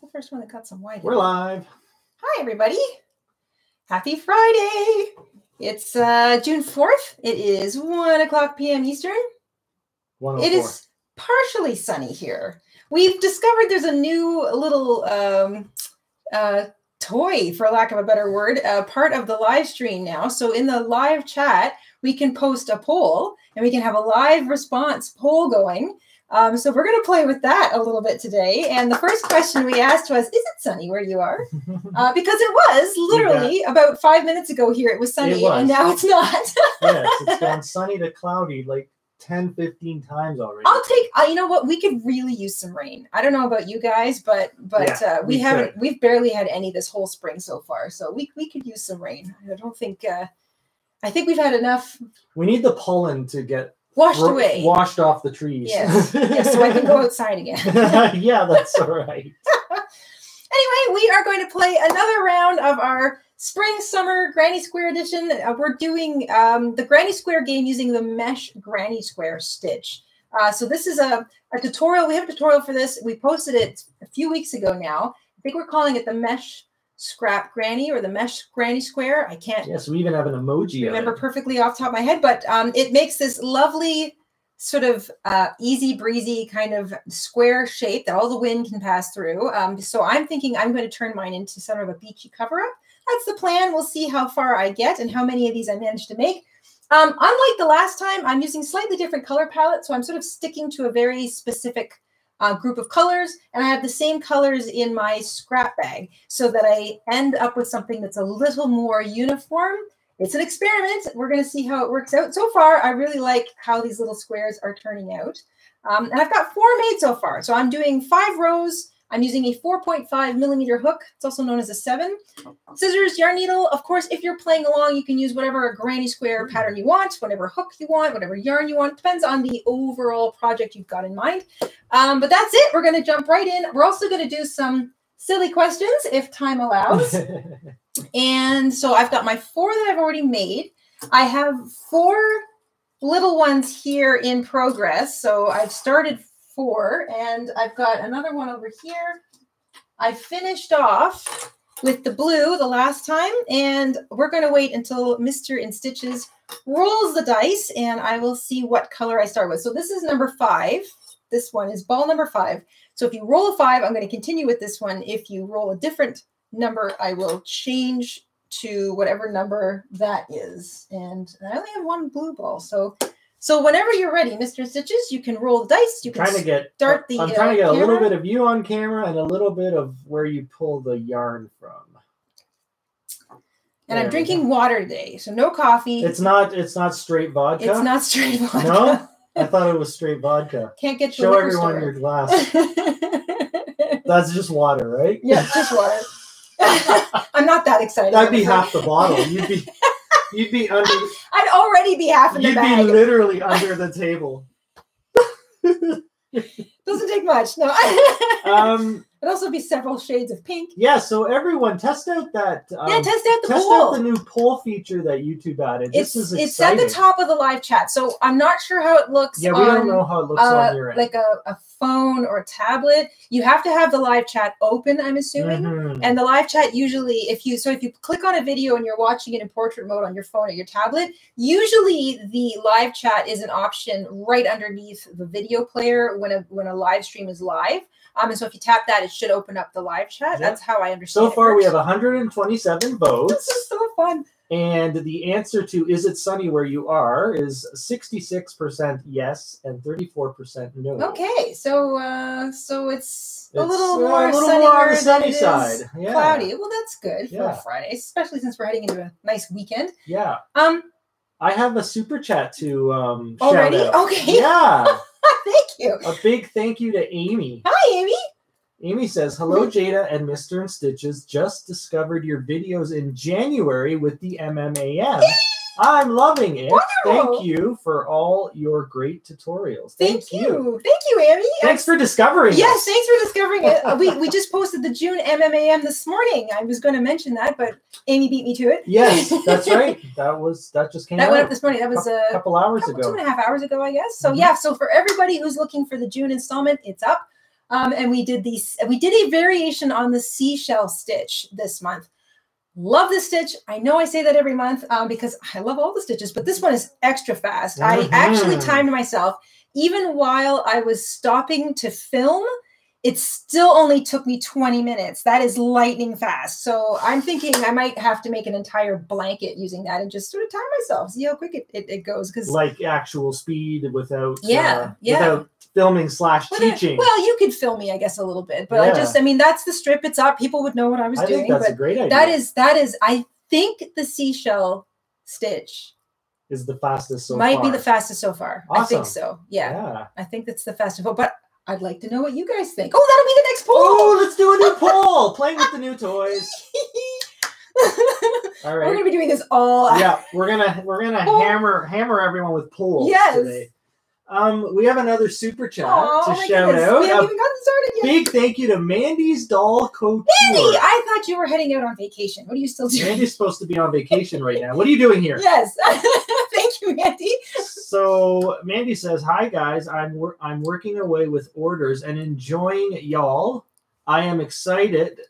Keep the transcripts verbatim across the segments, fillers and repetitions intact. The first one that cut some white. We're live. Hi, everybody. Happy Friday. It's uh, June fourth. It is one o'clock p m Eastern. It is partially sunny here. We've discovered there's a new little um, uh, toy, for lack of a better word, uh, part of the live stream now. So in the live chat, we can post a poll and we can have a live response poll going. Um, so we're going to play with that a little bit today. And the first question we asked was, is it sunny where you are? Uh, because it was literally yeah. about five minutes ago here. It was sunny it was. and now it's not. Yes, it's gone sunny to cloudy like ten, fifteen times already. I'll take, uh, you know what, we could really use some rain. I don't know about you guys, but but yeah, uh, we, we haven't, could. we've barely had any this whole spring so far. So we, we could use some rain. I don't think, uh, I think we've had enough. We need the pollen to get washed away. Washed off the trees. Yes. Yes, so I can go outside again. Yeah, that's all right. Anyway, we are going to play another round of our Spring Summer Granny Square Edition. Uh, we're doing um, the Granny Square game using the mesh Granny Square stitch. Uh, so this is a, a tutorial. We have a tutorial for this. We posted it a few weeks ago now. I think we're calling it the mesh scrap granny or the mesh granny square. I can't yes we even have an emoji remember of it. perfectly off the top of my head, but um it makes this lovely sort of uh easy breezy kind of square shape that all the wind can pass through. Um so I'm thinking I'm going to turn mine into sort of a beachy cover up. That's the plan. We'll see how far I get and how many of these I manage to make. Um unlike the last time, I'm using slightly different color palette, so I'm sort of sticking to a very specific Uh, group of colors, and I have the same colors in my scrap bag so that I end up with something that's a little more uniform. It's an experiment. We're going to see how it works out. So far, I really like how these little squares are turning out. Um, and I've got four made so far. So I'm doing five rows. I'm using a four point five millimeter hook. It's also known as a seven. Scissors, yarn needle. Of course, if you're playing along, you can use whatever granny square pattern you want, whatever hook you want, whatever yarn you want. Depends on the overall project you've got in mind. Um, but that's it. We're going to jump right in. We're also going to do some silly questions if time allows. And so I've got my four that I've already made. I have four little ones here in progress. So I've started four, and I've got another one over here. I finished off with the blue the last time, and we're going to wait until Mister InStitches rolls the dice, and I will see what color I start with. So this is number five. This one is ball number five. So if you roll a five, I'm going to continue with this one. If you roll a different number, I will change to whatever number that is. And I only have one blue ball, so... So whenever you're ready, Mister InStitches, you can roll the dice. You can trying to get, start the I'm trying uh, to get a camera. little bit of you on camera and a little bit of where you pull the yarn from. And there I'm drinking water today, so no coffee. It's not. It's not straight vodka. It's not straight vodka. No, I thought it was straight vodka. Can't get your show everyone store. your glass. That's just water, right? Yeah, just water. I'm not that excited. That'd be half the bottle. You'd be. You'd be under. The, I'd already be half in the bag. You'd be literally under the table. Doesn't take much, no. Um, It'd also be several shades of pink. Yeah. So everyone, test out that. Um, yeah, test out the test poll. Test out the new poll feature that YouTube added. It's, this is exciting. It's at the top of the live chat, so I'm not sure how it looks. Yeah, we on, don't know how it looks uh, on your end. Like a, a phone or a tablet. You have to have the live chat open, I'm assuming. Mm-hmm. And the live chat usually, if you so if you click on a video and you're watching it in portrait mode on your phone or your tablet, usually the live chat is an option right underneath the video player when a when a live stream is live. Um, and so if you tap that, it should open up the live chat. Yeah. That's how I understand. So far, it we have one hundred twenty-seven votes. This is so fun. And the answer to "Is it sunny where you are?" is sixty-six percent yes and thirty-four percent no. Okay, so uh, so it's, it's a little uh, more a little sunnier more on the sunny side. Yeah. Cloudy. Well, that's good yeah. for Friday, especially since we're heading into a nice weekend. Yeah. Um, I have a super chat to um. Already? Shout out. Okay. Yeah. Thank you. A big thank you to Amy. Hi, Amy. Amy says, hello, Jayda and Mister InStitches. Just discovered your videos in January with the M M A M. I'm loving it. Wonderful. Thank you for all your great tutorials. Thank, thank you. you. Thank you, Amy. Thanks for discovering it. Yes, us. thanks for discovering it. we, we just posted the June M M A M this morning. I was going to mention that, but Amy beat me to it. Yes, that's right. That was that just came that out. That went up this morning. That was a couple hours couple, ago. Two and a half hours ago, I guess. So, mm-hmm. yeah, so for everybody who's looking for the June installment, it's up. Um, and we did these, we did a variation on the seashell stitch this month. Love this stitch. I know I say that every month um, because I love all the stitches, but this one is extra fast. Mm-hmm. I actually timed myself. Even while I was stopping to film, it still only took me twenty minutes. That is lightning fast. So I'm thinking I might have to make an entire blanket using that and just sort of time myself, see how quick it, it, it goes. Because like actual speed without, yeah, uh, yeah. without filming slash but teaching. It, well, you could film me, I guess, a little bit. But yeah. I just, I mean, that's the strip. It's up. People would know what I was I doing. Think that's but a great idea. That is, that is, I think the seashell stitch is the fastest so might far. Might be the fastest so far. Awesome. I think so. Yeah. yeah. I think that's the fastest. But I'd like to know what you guys think. Oh, that'll be the next poll. Oh, let's do a new poll. Playing with the new toys. All right. We're gonna be doing this all. Yeah, we're gonna we're gonna oh. hammer hammer everyone with polls yes. today. Um, we have another super chat oh, to shout goodness. out. We haven't even gotten started yet. Big thank you to Mandy's Doll Couture. Mandy, I thought you were heading out on vacation. What are you still doing? Mandy's supposed to be on vacation right now. What are you doing here? Yes. Thank you, Mandy. So Mandy says, "Hi guys, I'm wor I'm working away with orders and enjoying y'all. I am excited.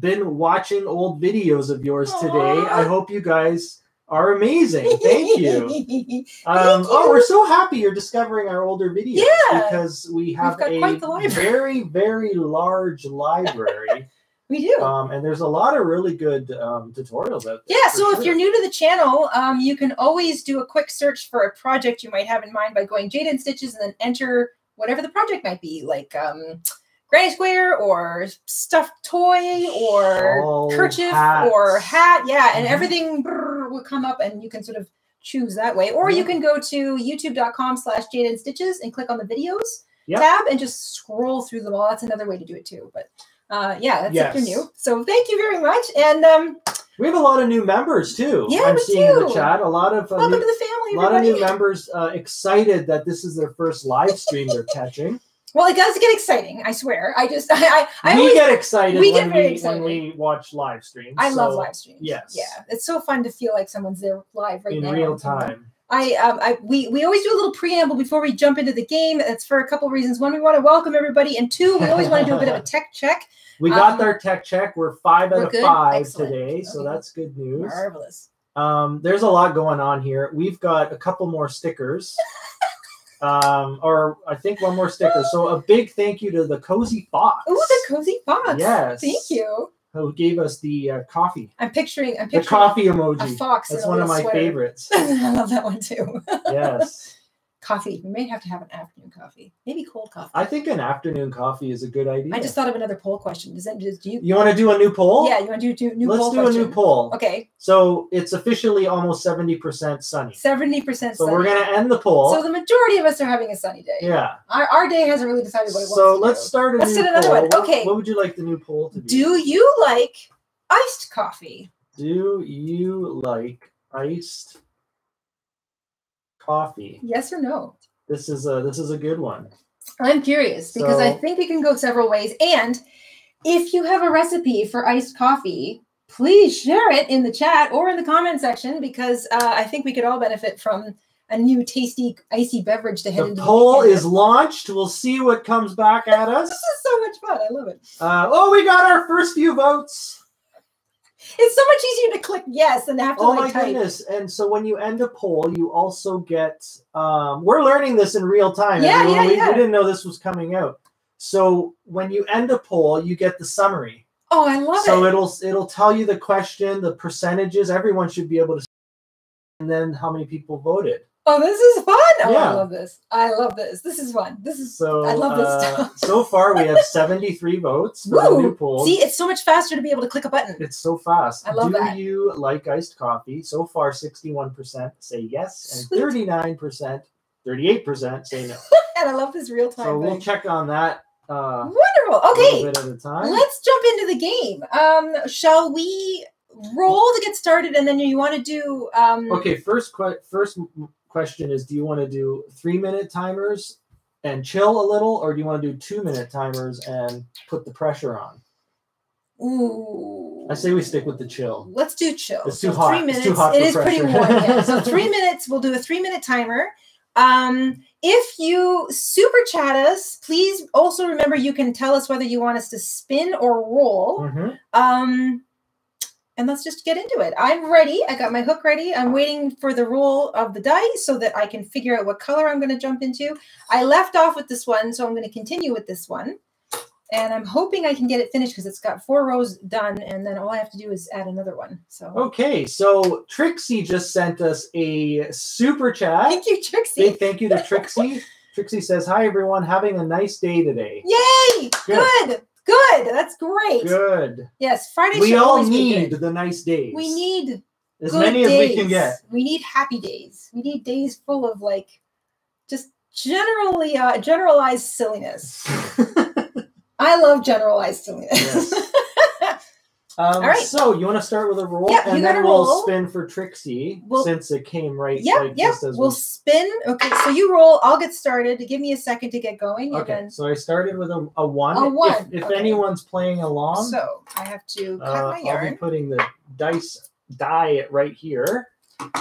Been watching old videos of yours Aww. today. I hope you guys are amazing." Thank you. um, Thank you. Oh, we're so happy you're discovering our older videos yeah. because we have a very, very large library. We do. Um, and there's a lot of really good um, tutorials out there. Yeah, so sure. if you're new to the channel, um, you can always do a quick search for a project you might have in mind by going Jayda InStitches and then enter whatever the project might be, like um, Granny Square or stuffed toy or oh, kerchief hats. or hat. Yeah, and mm-hmm. everything... Brrr, will come up and you can sort of choose that way, or you can go to youtube dot com slash Jayda InStitches and click on the videos yep. tab and just scroll through them all. That's another way to do it too, but uh yeah, that's yes. if you're new. So thank you very much, and um we have a lot of new members too. Yeah, I'm seeing in the chat a lot of uh, welcome new, to the family, a lot of new members uh excited that this is their first live stream they're catching. Well, it does get exciting, I swear. I just, I, I, I we always, get excited we get when very we excited. when we watch live streams. I so, love live streams. Yes, yeah, it's so fun to feel like someone's there live right in now in real time. I, um, I, we, we always do a little preamble before we jump into the game. It's for a couple of reasons. One, we want to welcome everybody, and two, we always want to do a bit of a tech check. We um, got our tech check. We're five out we're of good. five Excellent. today, okay. so that's good news. Marvelous. Um, there's a lot going on here. We've got a couple more stickers. Um, or I think one more sticker. So a big thank you to the Cozy Fox. Oh, the Cozy Fox. Yes. Thank you. Who gave us the uh, coffee. I'm picturing, I'm picturing the coffee emoji. A fox. That's one of my sweater. favorites. I love that one too. Yes. Coffee. We may have to have an afternoon coffee. Maybe cold coffee. I think an afternoon coffee is a good idea. I just thought of another poll question. Does that just do you? You want to do a new poll? Yeah, you want to do a new Let's poll? Let's do question. a new poll. Okay. So it's officially almost seventy percent sunny. seventy percent sunny. So we're going to end the poll. So the majority of us are having a sunny day. Yeah. Our, our day hasn't really decided what it so wants. So let's do. start a let's new poll. Let's do another one. Okay. What, what would you like the new poll to be? Do you like iced coffee? Do you like iced coffee? Coffee. Yes or no? This is a this is a good one. I'm curious because so, I think it can go several ways. And if you have a recipe for iced coffee, please share it in the chat or in the comment section, because uh, I think we could all benefit from a new tasty icy beverage to head the into. The poll is launched. We'll see what comes back at us. This is so much fun. I love it. Uh, oh, we got our first few votes. It's so much easier to click yes than to have to oh like, my type. goodness! And so when you end a poll, you also get. Um, we're learning this in real time. Yeah, yeah, we, yeah. we didn't know this was coming out. So when you end a poll, you get the summary. Oh, I love so it! So it'll it'll tell you the question, the percentages. Everyone should be able to, and then how many people voted. Oh, this is fun! Oh, yeah. I love this. I love this. This is fun. This is so. I love this uh, stuff. So far, we have seventy-three votes for Woo! the new poll. See, it's so much faster to be able to click a button. It's so fast. I love Do that. Do you like iced coffee? So far, sixty-one percent say yes, and thirty-nine percent, thirty-eight percent say no. And I love this real time. So thing. we'll check on that. Uh, Wonderful. Okay. A bit at a time. Let's jump into the game. Um, shall we roll to get started, and then you want to do? Um, okay. First, first. question is, do you want to do three minute timers and chill a little, or do you want to do two minute timers and put the pressure on? Ooh. I say we stick with the chill. Let's do chill. It's too so hot. Three minutes. It's too hot it for is pressure. pretty warm. Yeah. So three minutes. We'll do a three minute timer. Um, if you super chat us, please also remember you can tell us whether you want us to spin or roll. Mm-hmm. Um, and let's just get into it. I'm ready. I got my hook ready. I'm waiting for the roll of the dice so that I can figure out what color I'm going to jump into. I left off with this one, so I'm going to continue with this one. And I'm hoping I can get it finished because it's got four rows done, and then all I have to do is add another one. So okay, so Trixie just sent us a super chat. Thank you, Trixie. Big thank you to Trixie. Trixie says, "Hi everyone, having a nice day today." Yay! Good, good. good. That's great. Good. Yes, Friday. We all need the nice days. We need as many as we can get. We need happy days. We need days full of like just generally uh, generalized silliness. I love generalized silliness. Yes. um, All right. So you want to start with a roll, yeah, and then we'll roll. spin for Trixie we'll, since it came right. Yeah, like, yeah. Just as we'll we... spin. Okay, so you roll. I'll get started. Give me a second to get going. Okay. Then... So I started with a, a one. A one. If, if okay. anyone's playing along, so I have to cut uh, my yarn. I'll be putting the dice die right here.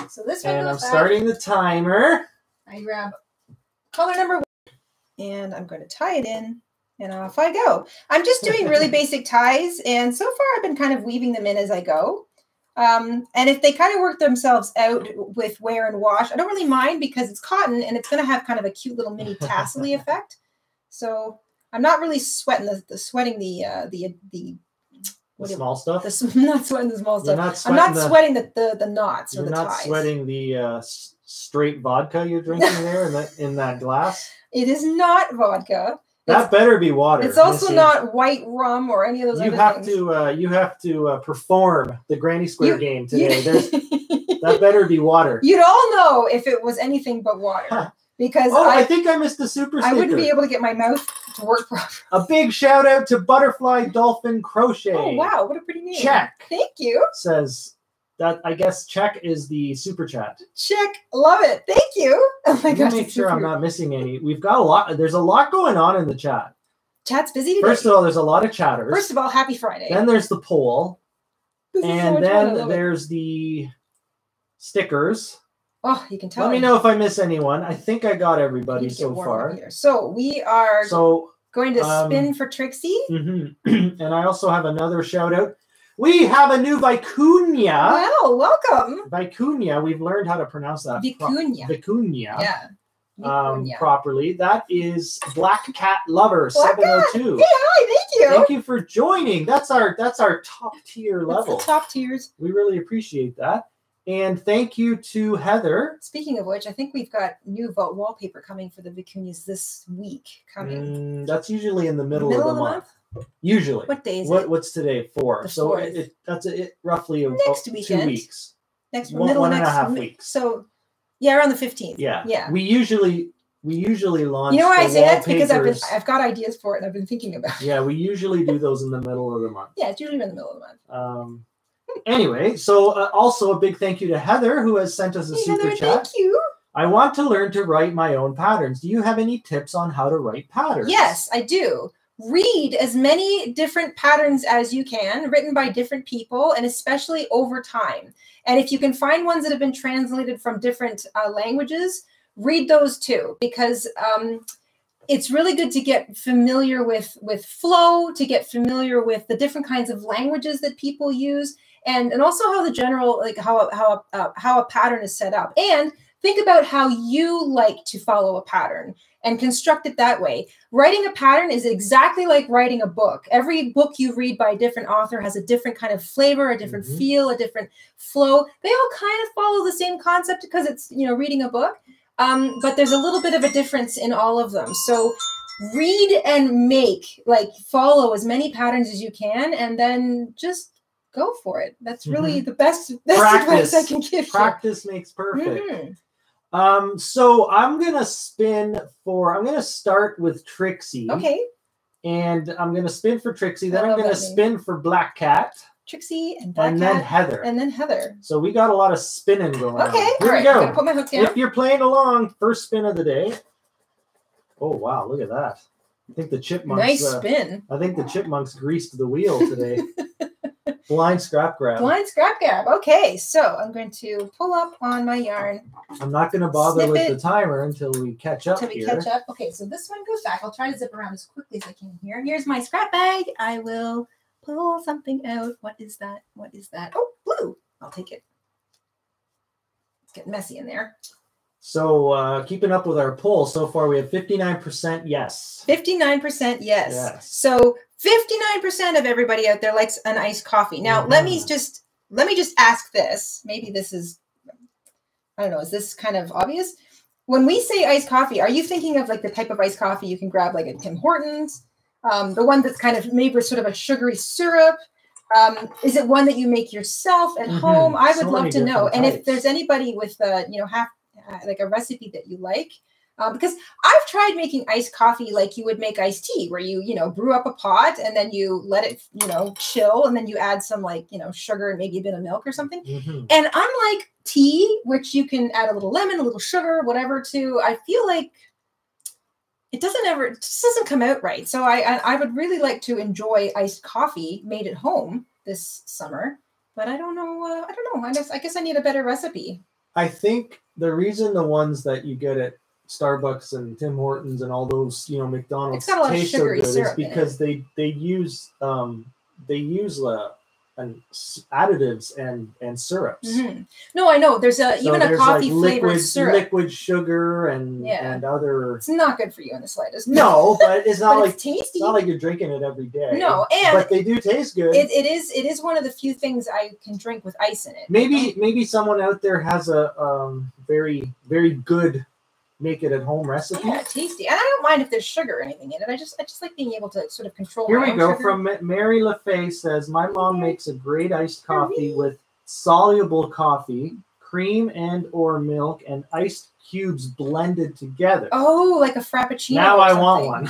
So this one. And goes I'm back. starting the timer. I grab color number one, and I'm going to tie it in. And off I go. I'm just doing really basic ties. And so far I've been kind of weaving them in as I go. Um, and if they kind of work themselves out with wear and wash, I don't really mind because it's cotton and it's going to have kind of a cute little mini tassel-y effect. So I'm not really sweating the, the sweating the, uh, the, the, the small it, stuff. The, I'm not sweating the small you're stuff. Not sweating I'm not the, sweating the, the, the knots or the ties. You're not sweating the uh, straight vodka you're drinking there in that, in that glass. It is not vodka. That it's, better be water. It's also see. not white rum or any of those. You other have things. to uh, you have to uh, perform the Granny Square you, game today. You, that better be water. You'd all know if it was anything but water, huh. because oh, I, I think I missed the super sticker. I wouldn't be able to get my mouth to work properly. A big shout out to Butterfly Dolphin Crochet. Oh wow, what a pretty name! Check. Thank you. Says. That, I guess check is the super chat. Check. Love it. Thank you. Oh my gosh. Make sure I'm not missing any. We've got a lot. There's a lot going on in the chat. Chat's busy today. First of all, there's a lot of chatters. First of all, happy Friday. Then there's the poll. This and then there's it. the stickers. Oh, you can tell. Let me know if I miss anyone. I think I got everybody so far. Here. So we are so, going to um, spin for Trixie. Mm-hmm. And I also have another shout out. We have a new Vicuña. Wow, welcome. Vicuña. We've learned how to pronounce that. Vicuña. Vicuña. Yeah. Um, properly. That is Black Cat Lover seven oh two. Hey, hi, thank you. Thank you for joining. That's our that's our top tier level. That's the top tiers. We really appreciate that. And thank you to Heather. Speaking of which, I think we've got new vault wallpaper coming for the Vicuñas this week. Coming. Mm, that's usually in the middle, middle of the, of the month. month? Usually, what day is what, it? What's today? Four. The so it, it that's a, it roughly next a, weekend. two weeks. Next one, middle one next, and a half weeks. So yeah, around the fifteenth. Yeah, yeah. We usually we usually launch. You know why I say that's because I've been, I've got ideas for it and I've been thinking about it. Yeah, we usually do those in the middle of the month. Yeah, it's usually in the middle of the month. Um. Anyway, so uh, also a big thank you to Heather who has sent us a hey, super Heather, chat. Thank you. I want to learn to write my own patterns. Do you have any tips on how to write patterns? Yes, I do. Read as many different patterns as you can, written by different people, and especially over time. And if you can find ones that have been translated from different uh, languages, read those too, because um, it's really good to get familiar with, with flow, to get familiar with the different kinds of languages that people use, and, and also how the general, like how, how, uh, how a pattern is set up. And think about how you like to follow a pattern and construct it that way. Writing a pattern is exactly like writing a book. Every book you read by a different author has a different kind of flavor, a different mm-hmm. feel, a different flow. They all kind of follow the same concept because it's, you know, reading a book, um, but there's a little bit of a difference in all of them. So read and make, like follow as many patterns as you can, and then just go for it. That's really mm-hmm. the best, best advice I can give you. Practice makes perfect. Mm-hmm. Um, so I'm going to spin for, I'm going to start with Trixie. Okay. And I'm going to spin for Trixie. Then I'm going to spin for Black Cat. Trixie and Black Cat. And then Heather. And then Heather. So we got a lot of spinning going on. Okay. Here we go. Put my hook down. If you're playing along, first spin of the day. Oh, wow. Look at that. I think the chipmunks. Nice uh, spin. I think the chipmunks greased the wheel today. Blind scrap grab. Blind scrap grab. Okay. So I'm going to pull up on my yarn. I'm not going to bother Snip with it. the timer until we catch up. Until we here. catch up. Okay, so this one goes back. I'll try to zip around as quickly as I can here. Here's my scrap bag. I will pull something out. What is that? What is that? Oh, blue. I'll take it. It's getting messy in there. So uh, keeping up with our poll, so far we have fifty-nine percent yes. fifty-nine percent yes. yes. So fifty-nine percent of everybody out there likes an iced coffee. Now, mm-hmm. let me just let me just ask this. Maybe this is, I don't know, is this kind of obvious? When we say iced coffee, are you thinking of like the type of iced coffee you can grab like at Tim Hortons, um, the one that's kind of made with sort of a sugary syrup? Um, is it one that you make yourself at mm-hmm. home? I would so love to know. Types. And if there's anybody with, uh, you know, half Uh, like a recipe that you like, uh, because I've tried making iced coffee like you would make iced tea, where you, you know, brew up a pot and then you let it, you know, chill, and then you add some like, you know, sugar and maybe a bit of milk or something. Mm-hmm. And unlike tea, which you can add a little lemon, a little sugar, whatever to, I feel like it doesn't ever, it just doesn't come out right. So I, I, I would really like to enjoy iced coffee made at home this summer, but I don't know. Uh, I don't know. I guess, I guess I need a better recipe. I think the reason the ones that you get at Starbucks and Tim Hortons and all those, you know, McDonald's taste so good is because they they use um, they use uh, an additives and and syrups. Mm-hmm. No, I know. There's a so even there's a coffee like liquid, flavored syrup, liquid sugar, and yeah. and other. It's not good for you in the slightest. No, but it's not but like it's tasty. It's not like you're drinking it every day. No, and but they do taste good. It, it is it is one of the few things I can drink with ice in it. Maybe maybe someone out there has a um, very very good make it at home recipe. Yeah, tasty. And I don't mind if there's sugar or anything in it. I just I just like being able to sort of control. Here we go. Sugar. From Mary LaFay says, my mom makes a great iced coffee with soluble coffee, cream and or milk, and iced cubes blended together. Oh, like a frappuccino. Now I want one.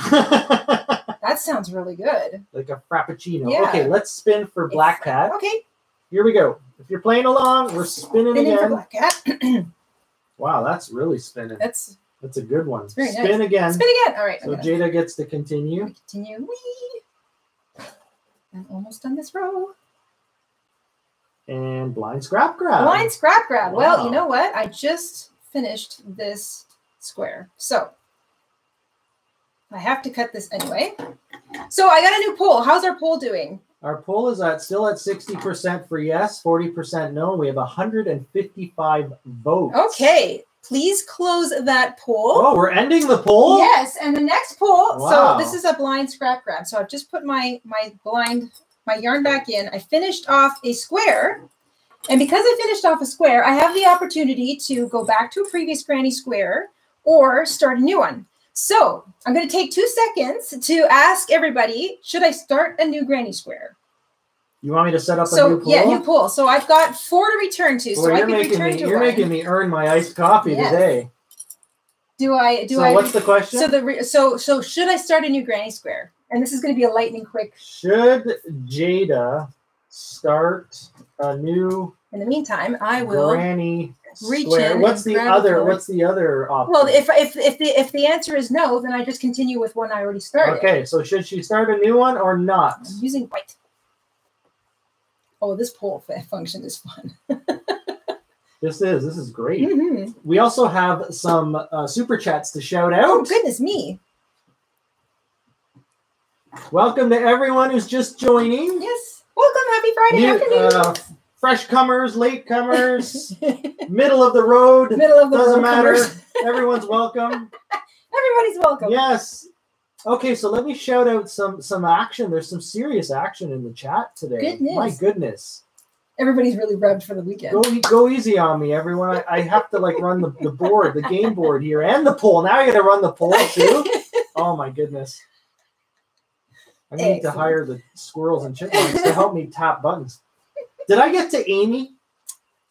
That sounds really good. Like a frappuccino. Yeah. Okay, let's spin for Black it's, Cat. Okay. Here we go. If you're playing along, we're spinning, spinning again. For Black Cat. Wow, that's really spinning. That's That's a good one. Spin nice. again. Spin again. All right. So okay. Jayda gets to continue. We continue. Whee! I'm almost on this row. And blind scrap grab. Blind scrap grab. Wow. Well, you know what? I just finished this square. So I have to cut this anyway. So I got a new poll. How's our poll doing? Our poll is at still at sixty percent for yes, forty percent no. We have one hundred fifty-five votes. Okay. Please close that poll. Oh, we're ending the poll? Yes, and the next poll. Wow. So this is a blind scrap grab. So I've just put my my blind my yarn back in. I finished off a square, and because I finished off a square, I have the opportunity to go back to a previous granny square or start a new one. So I'm going to take two seconds to ask everybody: should I start a new granny square? You want me to set up so, a new pool? Yeah, new pool. So I've got four to return to. So well, I can return me, to You're one. making me earn my iced coffee yes. today. Do I? Do so I? So what's the question? So the re, so so should I start a new granny square? And this is going to be a lightning quick. Should Jayda start a new? In the meantime, I will granny reach square. In. What's the other? It. What's the other option? Well, if if if the if the answer is no, then I just continue with one I already started. Okay. So should she start a new one or not? I'm using white. Oh, this poll function is fun. This is. This is great. Mm-hmm. We also have some uh, super chats to shout out. Oh, goodness me. Welcome to everyone who's just joining. Yes. Welcome. Happy Friday New, afternoon. Uh, fresh comers, late comers, middle of the road. Middle of the Doesn't road matter. Everyone's welcome. Everybody's welcome. Yes. Okay, so let me shout out some some action. There's some serious action in the chat today. Goodness. My goodness. Everybody's really rubbed for the weekend. Go, go easy on me, everyone. I, I have to, like, run the, the board, the game board here, and the poll. Now I got to run the poll, too? Oh, my goodness. I need Excellent. to hire the squirrels and chipmunks to help me tap buttons. Did I get to Amy?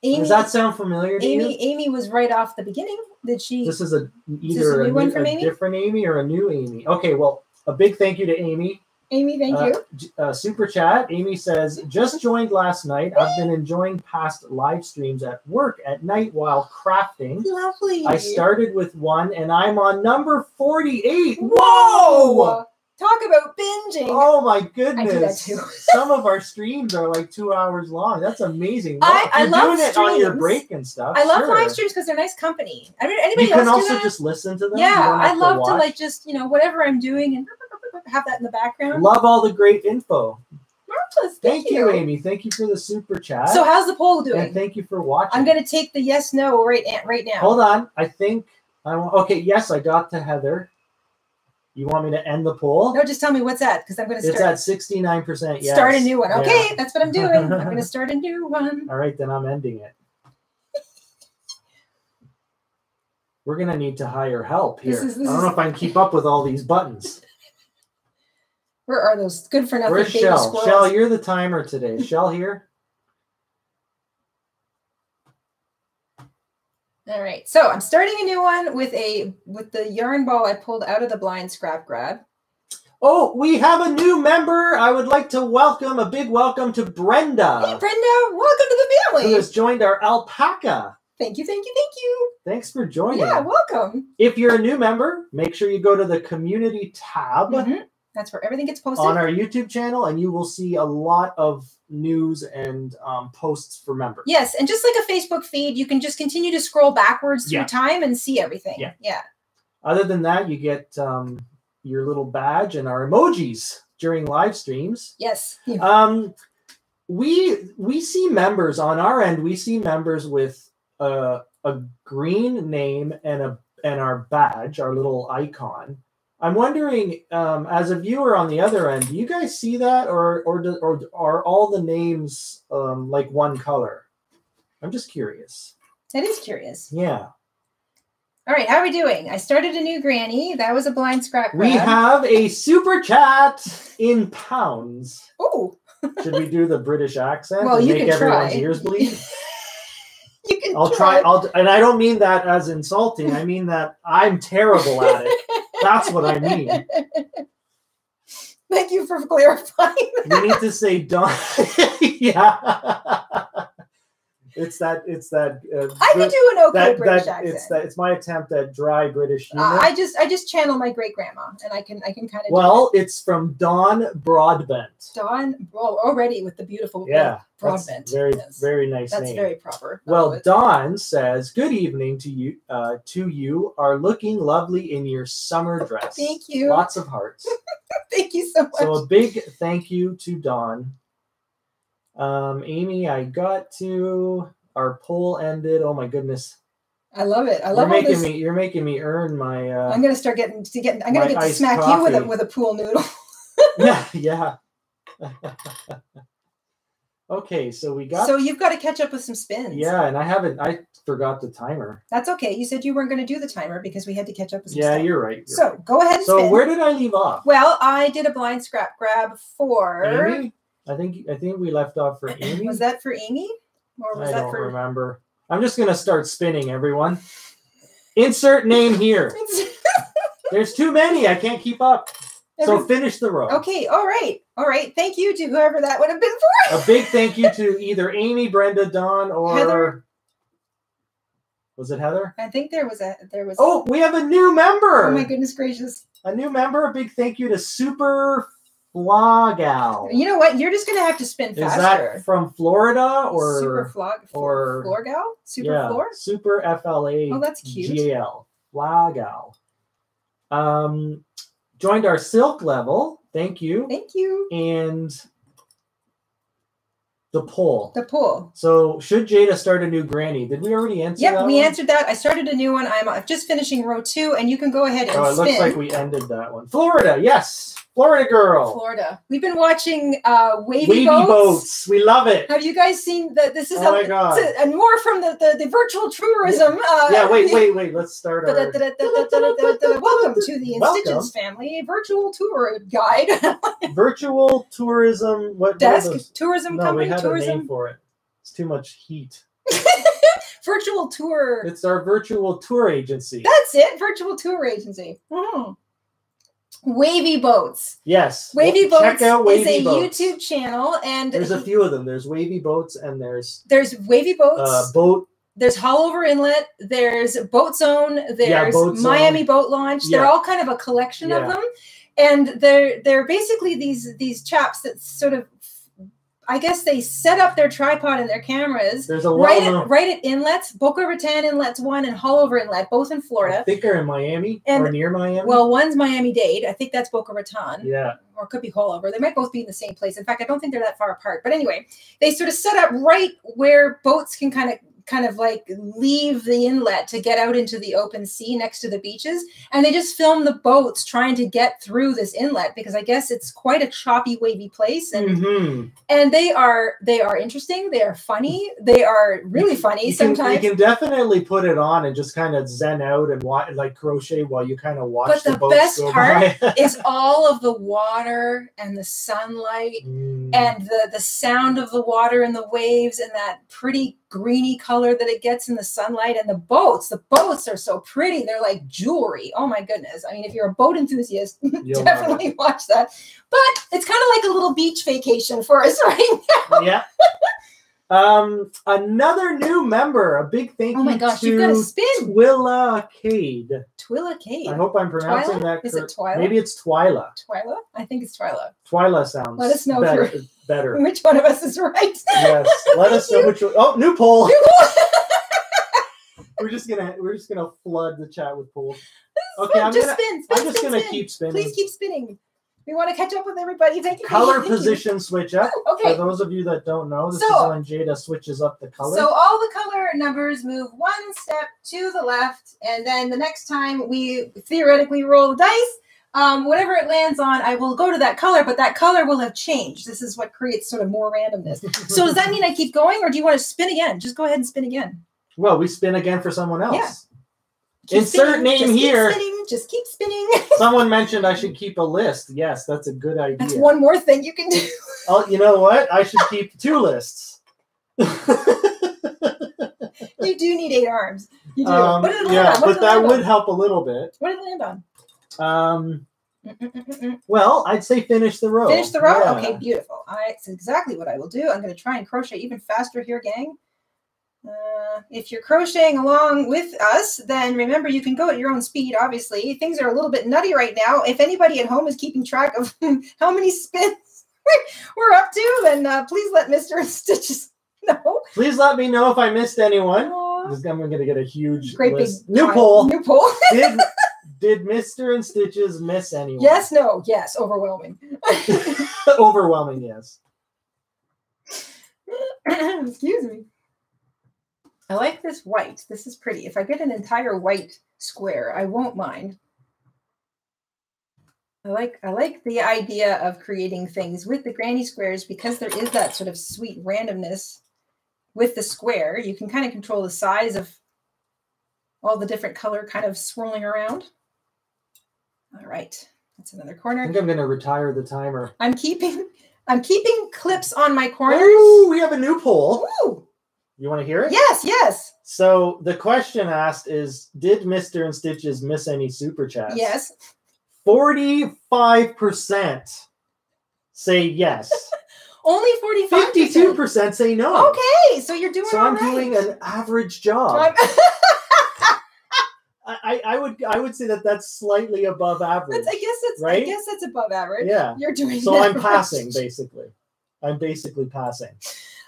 Amy Does that sound familiar to Amy, you? Amy was right off the beginning. Did she? This is a either is a, new a, new, a Amy? different Amy or a new Amy. Okay, well, a big thank you to Amy. Amy, thank uh, you. Uh, super chat. Amy says, just joined last night. I've been enjoying past live streams at work at night while crafting. Lovely. I started with one, and I'm on number forty-eight. Whoa! Talk about binging. Oh my goodness. I do that too. Some of our streams are like two hours long. That's amazing. Wow. I, I You're love doing streams. it on your break and stuff. I love sure. live streams because they're nice company. I mean, anybody you else can also that? just listen to them. Yeah, I love to, to like just, you know, whatever I'm doing and have that in the background. Love all the great info. Marvelous. Thank, thank you, you, Amy. Thank you for the super chat. So how's the poll doing? And thank you for watching. I'm going to take the yes, no right, right now. Hold on. I think I want, okay. Yes, I got to Heather. You want me to end the poll? No, just tell me what's that, because I'm going to start. It's at sixty-nine percent, yes. Start a new one. Okay, yeah. That's what I'm doing. I'm going to start a new one. All right, then I'm ending it. We're going to need to hire help here. This is, this I don't know is... if I can keep up with all these buttons. Where are those good for nothing? Where's Shell? Shell, you're the timer today. Shell here? All right, so I'm starting a new one with a with the yarn ball I pulled out of the blind scrap grab. Oh, we have a new member. I would like to welcome, a big welcome to Brenda. Hey, Brenda, welcome to the family. Who has joined our Alpaca. Thank you, thank you, thank you. Thanks for joining. Yeah, welcome. If you're a new member, make sure you go to the community tab. Mm-hmm. That's where everything gets posted. On our YouTube channel, and you will see a lot of news and um, posts for members. Yes, and just like a Facebook feed, you can just continue to scroll backwards through yeah. time and see everything. Yeah. yeah. Other than that, you get um, your little badge and our emojis during live streams. Yes. Yeah. Um, we we see members, on our end, we see members with a, a green name and, a, and our badge, our little icon. I'm wondering, um, as a viewer on the other end, do you guys see that, or or do, or are all the names um, like one color? I'm just curious. That is curious. Yeah. All right, how are we doing? I started a new granny. That was a blind scrap grab. We have a super chat in pounds. Oh. Should we do the British accent well, and you make can everyone's try. ears bleed? You can. I'll try. try. I'll, and I don't mean that as insulting. I mean that I'm terrible at it. That's what I mean. Thank you for clarifying that. We need to say "don't." yeah, it's that. It's that. Uh, I can do an okay that, British that, accent. It's that. It's my attempt at dry British humor. Uh, I just, I just channel my great grandma, and I can, I can kind of. Well, do it. It's from Dawn Broadbent. Dawn, well, already with the beautiful yeah, Broadbent. Very, yes. very nice. That's name. very proper. Well, Dawn says, "Good evening to you. Uh, to you are looking lovely in your summer dress. Thank you. Lots of hearts. Thank you so much. So a big thank you to Dawn." Um, Amy, I got to our poll ended. Oh my goodness. I love it. I love you're making this. me you're making me earn my uh I'm gonna start getting to get I'm gonna get to smack coffee. you with a with a pool noodle. yeah, yeah. Okay, so we got So you've got to catch up with some spins. Yeah, and I haven't I forgot the timer. That's okay. You said you weren't going to do the timer because we had to catch up with some Yeah, spin. you're right. You're so right. go ahead and So spin. Where did I leave off? Well, I did a blind scrap grab for Amy? I think I think we left off for Amy. Was that for Amy? Or was I that don't for... remember. I'm just going to start spinning, everyone. Insert name here. There's too many. I can't keep up. Every... So finish the row. Okay. All right. All right. Thank you to whoever that would have been for. A big thank you to either Amy, Brenda, Dawn, or... Heather. Was it Heather? I think there was a... There was. Oh, we have a new member. Oh, my goodness gracious. A new member. A big thank you to Super... Flog out. You know what? You're just gonna have to spin faster. Is that from Florida or Super Flog or Florgal? Super yeah, Flor? Super F L A. Oh, that's cute. G A L. Florgal. Um, joined our silk level. Thank you. Thank you. And the poll. The poll. So should Jayda start a new granny? Did we already answer yep, that? Yeah, we one? answered that. I started a new one. I'm just finishing row two, and you can go ahead and oh, it spin. Looks like we ended that one. Florida, yes. Florida girl. Florida. We've been watching uh, Wavy, Wavy Boats. Boats. We love it. Have you guys seen that? This is oh a, my God. A, and more from the, the, the virtual tourism. Yeah. Uh, yeah, wait, wait, wait. Let's start our... Welcome to the InStitches family virtual tour guide. Virtual tourism... What, Desk what tourism no, company. We had tourism. a name for it. It's too much heat. Virtual tour. It's our virtual tour agency. That's it. Virtual tour agency. Mm-hmm. Wavy Boats. Yes. Wavy well, Boats check out Wavy is a Boats. YouTube channel, and there's a few of them. There's Wavy Boats, and there's there's Wavy Boats. Uh, boat. There's Haulover Inlet. There's Boat Zone. There's yeah, boat Miami Zone. Boat Launch. Yeah. They're all kind of a collection yeah. of them. And they're they're basically these these chaps that sort of, I guess they set up their tripod and their cameras. There's a lot right, of at, right at inlets, Boca Raton Inlets one and Haulover Inlet, both in Florida. I think they're in Miami and, or near Miami. Well, one's Miami-Dade. I think that's Boca Raton. Yeah. Or it could be Haulover. They might both be in the same place. In fact, I don't think they're that far apart. But anyway, they sort of set up right where boats can kind of kind of like leave the inlet to get out into the open sea next to the beaches. And they just film the boats trying to get through this inlet, because I guess it's quite a choppy, wavy place. And mm-hmm. and they are they are interesting. They are funny. They are really funny you can, sometimes. You can definitely put it on and just kind of zen out and watch, like crochet while you kind of watch but the, the boats best go part by. Is all of the water and the sunlight mm. and the, the sound of the water and the waves and that pretty greeny color that it gets in the sunlight, and the boats. The boats are so pretty. They're like jewelry. Oh my goodness. I mean, if you're a boat enthusiast, You'll definitely know. Watch that. But it's kind of like a little beach vacation for us right now. Yeah. um, another new member. A big thank oh my you gosh, to you've got a spin. Twila Cade. Twila Cade. I hope I'm pronouncing Twyla? That correctly. Is it Twyla? Maybe it's Twyla. Twyla? I think it's Twyla. Twyla sounds Let us know better. If you're Better. Which one of us is right? Yes. Let us know which one. Oh, new poll. New poll. we're just gonna we're just gonna flood the chat with polls. Okay, I'm just gonna, spin, spin, I'm just spin, gonna spin. Keep spinning. Please keep spinning. We want to catch up with everybody. Thank you. Color position switch up. Okay. For those of you that don't know, this so, is when Jayda switches up the color. So all the color numbers move one step to the left, and then the next time we theoretically roll the dice. Um, whatever it lands on, I will go to that color, but that color will have changed. This is what creates sort of more randomness. So does that mean I keep going, or do you want to spin again? Just go ahead and spin again. Well, we spin again for someone else. Yeah. Insert name just here. Keep spinning, just keep spinning. Someone mentioned I should keep a list. Yes, that's a good idea. That's one more thing you can do. Oh, you know what? I should keep two lists. You do need eight arms. You do. Um, what did it land yeah, on? What but did it land that on? Would help a little bit. What did it land on? Um, well, I'd say finish the row. Finish the row? Yeah. Okay, beautiful. I, it's exactly what I will do. I'm going to try and crochet even faster here, gang. Uh, if you're crocheting along with us, then remember you can go at your own speed, obviously. Things are a little bit nutty right now. If anybody at home is keeping track of how many spins we're up to, then uh, please let Mister InStitches know. Please let me know if I missed anyone. Aww. I'm going to get a huge Great list. Big, new poll. New poll. Did, Did Mister InStitches miss anyone? Yes, no, yes, overwhelming. Overwhelming, yes. Excuse me. I like this white. This is pretty. If I get an entire white square, I won't mind. I like I like the idea of creating things with the granny squares, because there is that sort of sweet randomness with the square. You can kind of control the size of all the different color kind of swirling around. All right, that's another corner. I think I'm going to retire the timer. I'm keeping, I'm keeping clips on my corners. Ooh, we have a new poll. Ooh. You want to hear it? Yes, yes. So the question asked is, did Mister InStitches miss any super chats? Yes. forty-five percent say yes. Only forty-five. fifty-two percent say no. Okay, so you're doing. So all I'm right. doing an average job. I, I would I would say that that's slightly above average. That's, I guess that's right. I guess that's above average. Yeah, you're doing so. I'm average. Passing basically. I'm basically passing.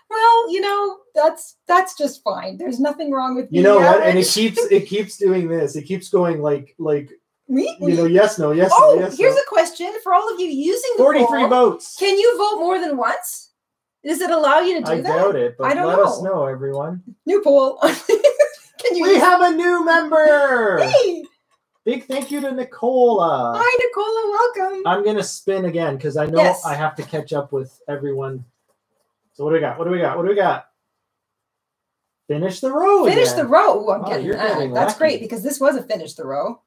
Well, you know that's that's just fine. There's nothing wrong with you know average. What? And it keeps it keeps doing this. It keeps going like like me. You know, yes, no, yes, oh, no, yes. Here's no. a question for all of you using the forty-three votes. Can you vote more than once? Does it allow you to do I that? I doubt it. But I don't let know. Us know, everyone. New poll. We have a new member. Hey. Big thank you to Nicola. Hi, Nicola. Welcome. I'm going to spin again because I know yes. I have to catch up with everyone. So what do we got? What do we got? What do we got? Finish the row. Finish again. The row. Ooh, I'm wow, getting you're that. Getting That's great because this was a finish the row.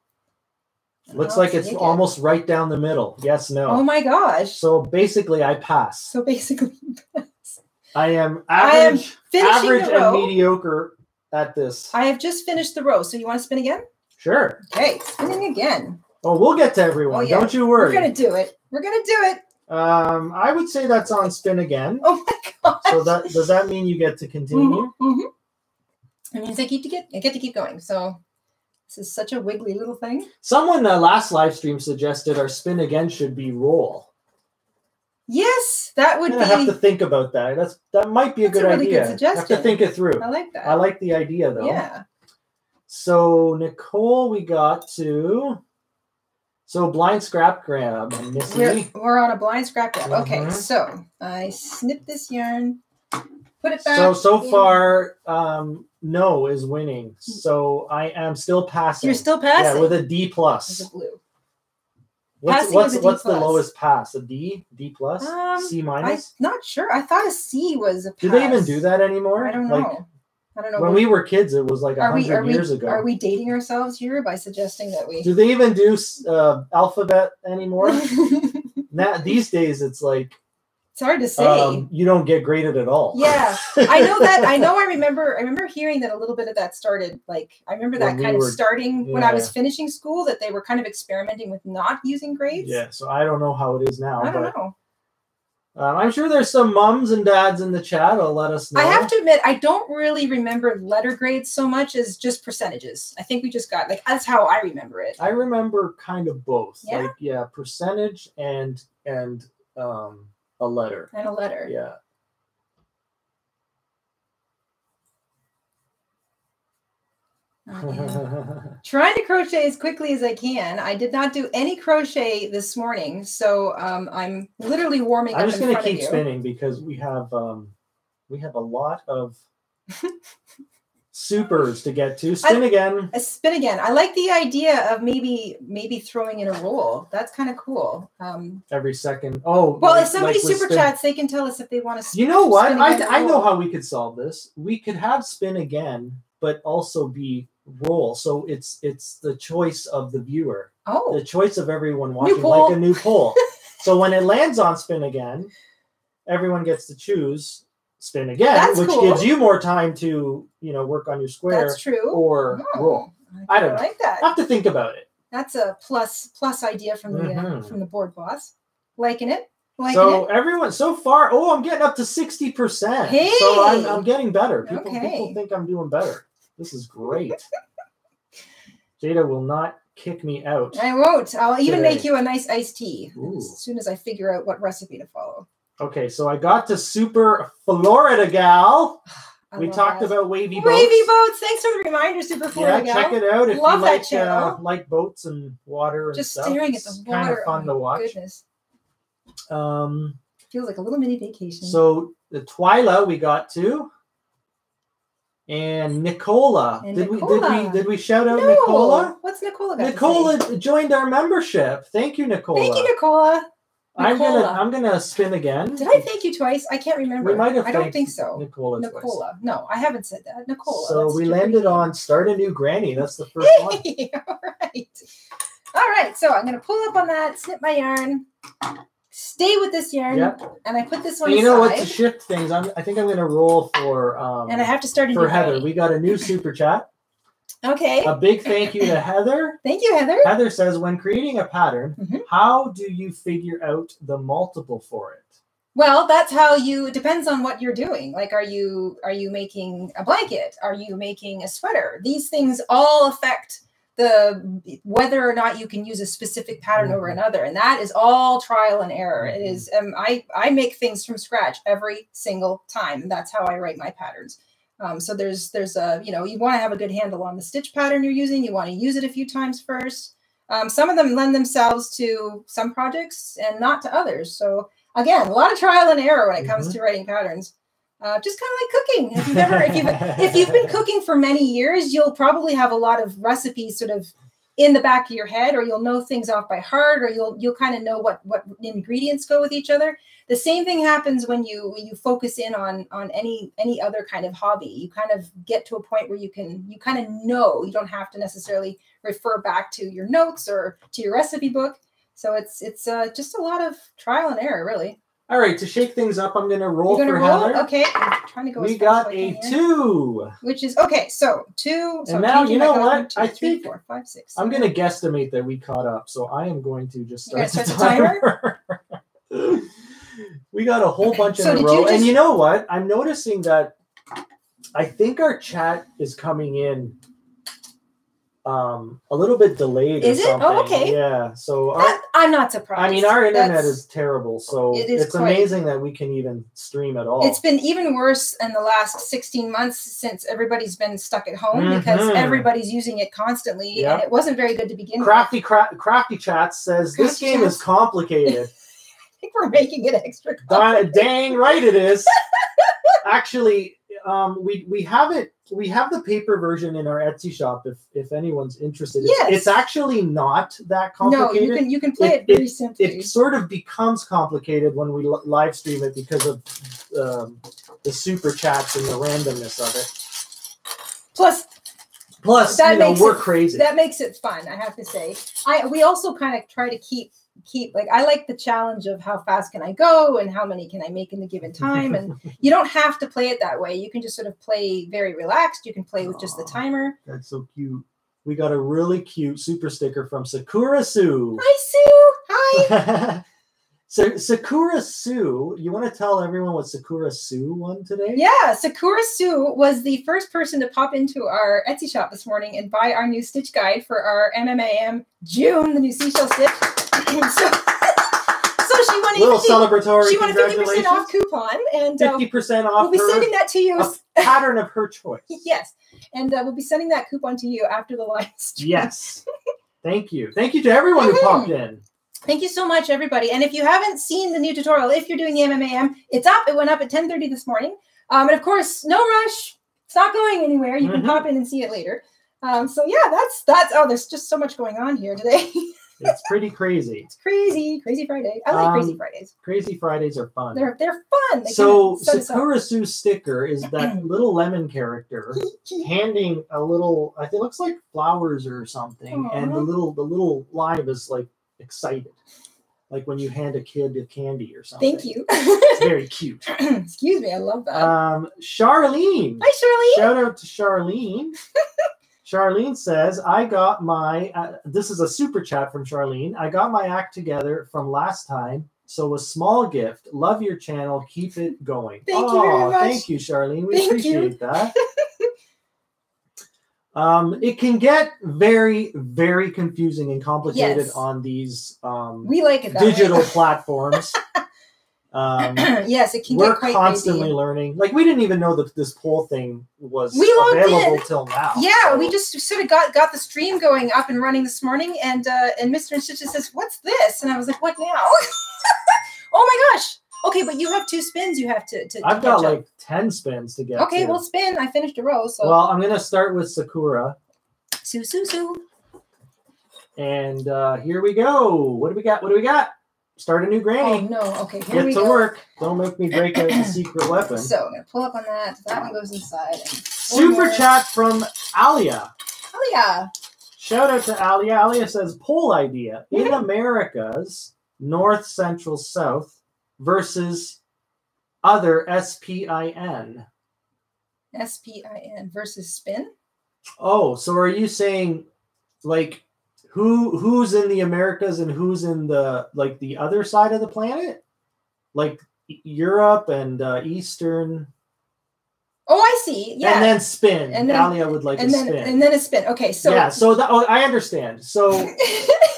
Looks oh, like it's it. Almost right down the middle. Yes, no. Oh, my gosh. So basically I pass. So basically I pass. I am average, I am average and mediocre. At this. I have just finished the row. So you want to spin again? Sure. Okay. Spinning again. Oh, we'll get to everyone. Oh, yeah. Don't you worry. We're going to do it. We're going to do it. Um, I would say that's on spin again. Oh, my God. So that does that mean you get to continue? Mm-hmm, mm-hmm. It means I, keep to get, I get to keep going. So This is such a wiggly little thing. Someone uh, last live stream suggested our spin again should be roll. Yes, that would be. I have to think about that. That's that might be a good idea. That's a really good suggestion. I have to think it through. I like that. I like the idea though. Yeah. So Nicole, we got to. So blind scrap grab. We're, we're on a blind scrap grab. Mm-hmm. Okay, so I snip this yarn, put it back. So so in. far, um, no is winning. So I am still passing. You're still passing. Yeah, with a D plus. With a blue. What's, what's, a what's the lowest pass? A D? D plus? Um, C minus? I'm not sure. I thought a C was a pass. Do they even do that anymore? I don't know. Like, I don't know. When we, we were kids, it was like a hundred years we, ago. Are we dating ourselves here by suggesting that we... Do they even do uh, alphabet anymore? Now, these days, it's like... It's hard to say. Um, you don't get graded at all. Yeah. I know that. I know I remember I remember hearing that a little bit of that started. Like, I remember that when kind we were, of starting yeah. when I was finishing school, that they were kind of experimenting with not using grades. Yeah. So I don't know how it is now. I don't but, know. Um, I'm sure there's some moms and dads in the chat who'll let us know. I have to admit, I don't really remember letter grades so much as just percentages. I think we just got, like, that's how I remember it. I remember kind of both. Yeah. Like, yeah, percentage and, and, um, a letter. And a letter. Yeah. Okay. Trying to crochet as quickly as I can. I did not do any crochet this morning, so um, I'm literally warming I'm up. I'm just going to keep spinning because we have um, we have a lot of supers to get to. Spin I, again. A spin again. I like the idea of maybe maybe throwing in a roll. That's kind of cool. Um, Every second. Oh. Well, like, if somebody like super spin. chats, they can tell us if they want to spin. You know what? I, I know how we could solve this. We could have spin again, but also be roll. So it's it's the choice of the viewer. Oh. The choice of everyone watching, like a new poll. So when it lands on spin again, everyone gets to choose spin again, That's which cool. gives you more time to, you know, work on your square That's true. or no, roll. I, I don't know. Like that. I have to think about it. That's a plus plus idea from the mm-hmm. uh, from the board boss. Liking it. Liking so it. everyone so far. Oh, I'm getting up to sixty percent. Hey, so I'm, I'm getting better. People, okay. people think I'm doing better. This is great. Jayda will not kick me out. I won't. I'll even today. make you a nice iced tea Ooh. as soon as I figure out what recipe to follow. Okay, so I got to Super Florida Gal. I we talked that. about Wavy Boats. Wavy Boats. Thanks for the reminder, Super Florida yeah, Gal. Check it out if Love you that like, channel. Uh, like boats and water and Just stuff. Just staring at the it's water. It's kind of fun oh, to watch. Goodness. Um, Feels like a little mini vacation. So the Twyla we got to. And Nicola. And did Nicola. we did we did we shout out no. Nicola? What's Nicola got Nicola to say? Joined our membership. Thank you, Nicola. Thank you, Nicola. I'm Nicola. gonna I'm gonna spin again. Did I thank you twice? I can't remember. We might have I don't think so. Nicola. Nicola. Twice. No, I haven't said that. Nicola. So we landed me. on Start a New Granny. That's the first one. All right. All right. So I'm gonna pull up on that, snip my yarn, stay with this yarn, yep. and I put this one. You know what? To shift things, I'm, I think I'm gonna roll for. Um, and I have to start a for new Heather. Granny. We got a new super chat. Okay. A big thank you to Heather. Thank you, Heather. Heather says, when creating a pattern, mm-hmm. how do you figure out the multiple for it? Well, that's how you, it depends on what you're doing. Like, are you, are you making a blanket? Are you making a sweater? These things all affect the, whether or not you can use a specific pattern mm-hmm. over another. And that is all trial and error. Mm-hmm. It is, um, I, I make things from scratch every single time. And that's how I write my patterns. Um, so there's, there's a, you know, you want to have a good handle on the stitch pattern you're using. You want to use it a few times first. Um, some of them lend themselves to some projects and not to others. So again, a lot of trial and error when it comes mm-hmm. to writing patterns, uh, just kind of like cooking. If you've ever, if you've, if you've been cooking for many years, you'll probably have a lot of recipes sort of in the back of your head, or you'll know things off by heart, or you'll, you'll kind of know what, what ingredients go with each other. The same thing happens when you when you focus in on on any any other kind of hobby. You kind of get to a point where you can you kind of know you don't have to necessarily refer back to your notes or to your recipe book. So it's it's uh, just a lot of trial and error, really. All right, to shake things up, I'm gonna roll You're gonna for roll? Heather. Okay, I'm trying to go. We as got a here, two, which is okay. So two. So and now you know what? One, two, I three, think four, five, six, seven. I'm gonna guesstimate that we caught up. So I am going to just start, start the timer. timer? We got a whole okay. bunch in so a row. You just... And you know what? I'm noticing that I think our chat is coming in um, a little bit delayed. Is or it? Something. Oh, okay. Yeah. So our, that, I'm not surprised. I mean, our internet That's, is terrible. So it is it's quite, amazing that we can even stream at all. It's been even worse in the last sixteen months since everybody's been stuck at home mm-hmm. because everybody's using it constantly. Yep. And it wasn't very good to begin crafty, with. Crafty Crafty Chat says, crafty this game Chats. Is complicated. I think we're making it extra complicated. Dang right it is. Actually, um, we we have it. We have the paper version in our Etsy shop. If if anyone's interested, yes. it's, it's actually not that complicated. No, you can you can play it, it very it, simply. It sort of becomes complicated when we live stream it because of um, the super chats and the randomness of it. Plus, plus, that you know, makes we're it, crazy. That makes it fun. I have to say, I we also kind of try to keep. keep like I like the challenge of how fast can I go and how many can I make in the given time, and you don't have to play it that way. You can just sort of play very relaxed. You can play with just the timer. That's so cute. We got a really cute super sticker from Sakura Sue. Hi Sue. Hi. So Sakura Sue, you want to tell everyone what Sakura Sue won today? Yeah, Sakura Sue was the first person to pop into our Etsy shop this morning and buy our new stitch guide for our M M A M June, the new seashell stitch. And so, so she won a little celebratory. She won a fifty percent off coupon, and um, fifty percent off. We'll be sending that to you. A pattern of her choice. Yes, and uh, we'll be sending that coupon to you after the live stream. Yes, thank you, thank you to everyone who popped in. Thank you so much, everybody. And if you haven't seen the new tutorial, if you're doing the M M A M, it's up. It went up at ten thirty this morning. Um, and of course, no rush. It's not going anywhere. You mm-hmm. can pop in and see it later. Um, so yeah, that's that's. Oh, there's just so much going on here today. It's pretty crazy. It's crazy. Crazy Friday. I like um, Crazy Fridays. Crazy Fridays are fun. They're they're fun. They so Sakura Sue's sticker is that little lemon character handing a little. I think it looks like flowers or something, aww. And the little the little line is like excited, like when you hand a kid a candy or something. Thank you. It's very cute. Excuse me. I love that. Um, Charlene. Hi, Charlene. Shout out to Charlene. Charlene says, I got my, uh, this is a super chat from Charlene. I got my act together from last time. So a small gift. Love your channel. Keep it going. Thank oh, you very much. Thank you, Charlene. We thank appreciate you. That. Um, it can get very, very confusing and complicated yes. on these um, we like it that digital way. platforms. Um, yes, it can we're get quite constantly crazy. Learning. Like we didn't even know that this poll thing was we available till now. Yeah, so. We just sort of got got the stream going up and running this morning, and uh, and Mister InStitches says, "What's this?" And I was like, "What now?" Oh my gosh. Okay, but you have two spins you have to, to I've got up. Like ten spins to get okay, to. Well, spin. I finished a row. So. Well, I'm going to start with Sakura. Sue, Sue, Sue. And uh, here we go. What do we got? What do we got? Start a new granny. Oh, no. Okay, here get we go. Get to work. Don't make me break out the secret weapon. So, I'm going to pull up on that. That one goes inside. And super more. Chat from Alia. Alia. Shout out to Alia. Alia says, poll idea. In America's North, Central, South, versus other S P I N. S P I N versus spin? Oh, so are you saying like who who's in the Americas and who's in the like the other side of the planet? Like Europe and uh, Eastern. Oh, I see. Yeah. And then spin. And then, Alia would like and a then, spin. And then a spin. Okay, so yeah, so that, oh, I understand. So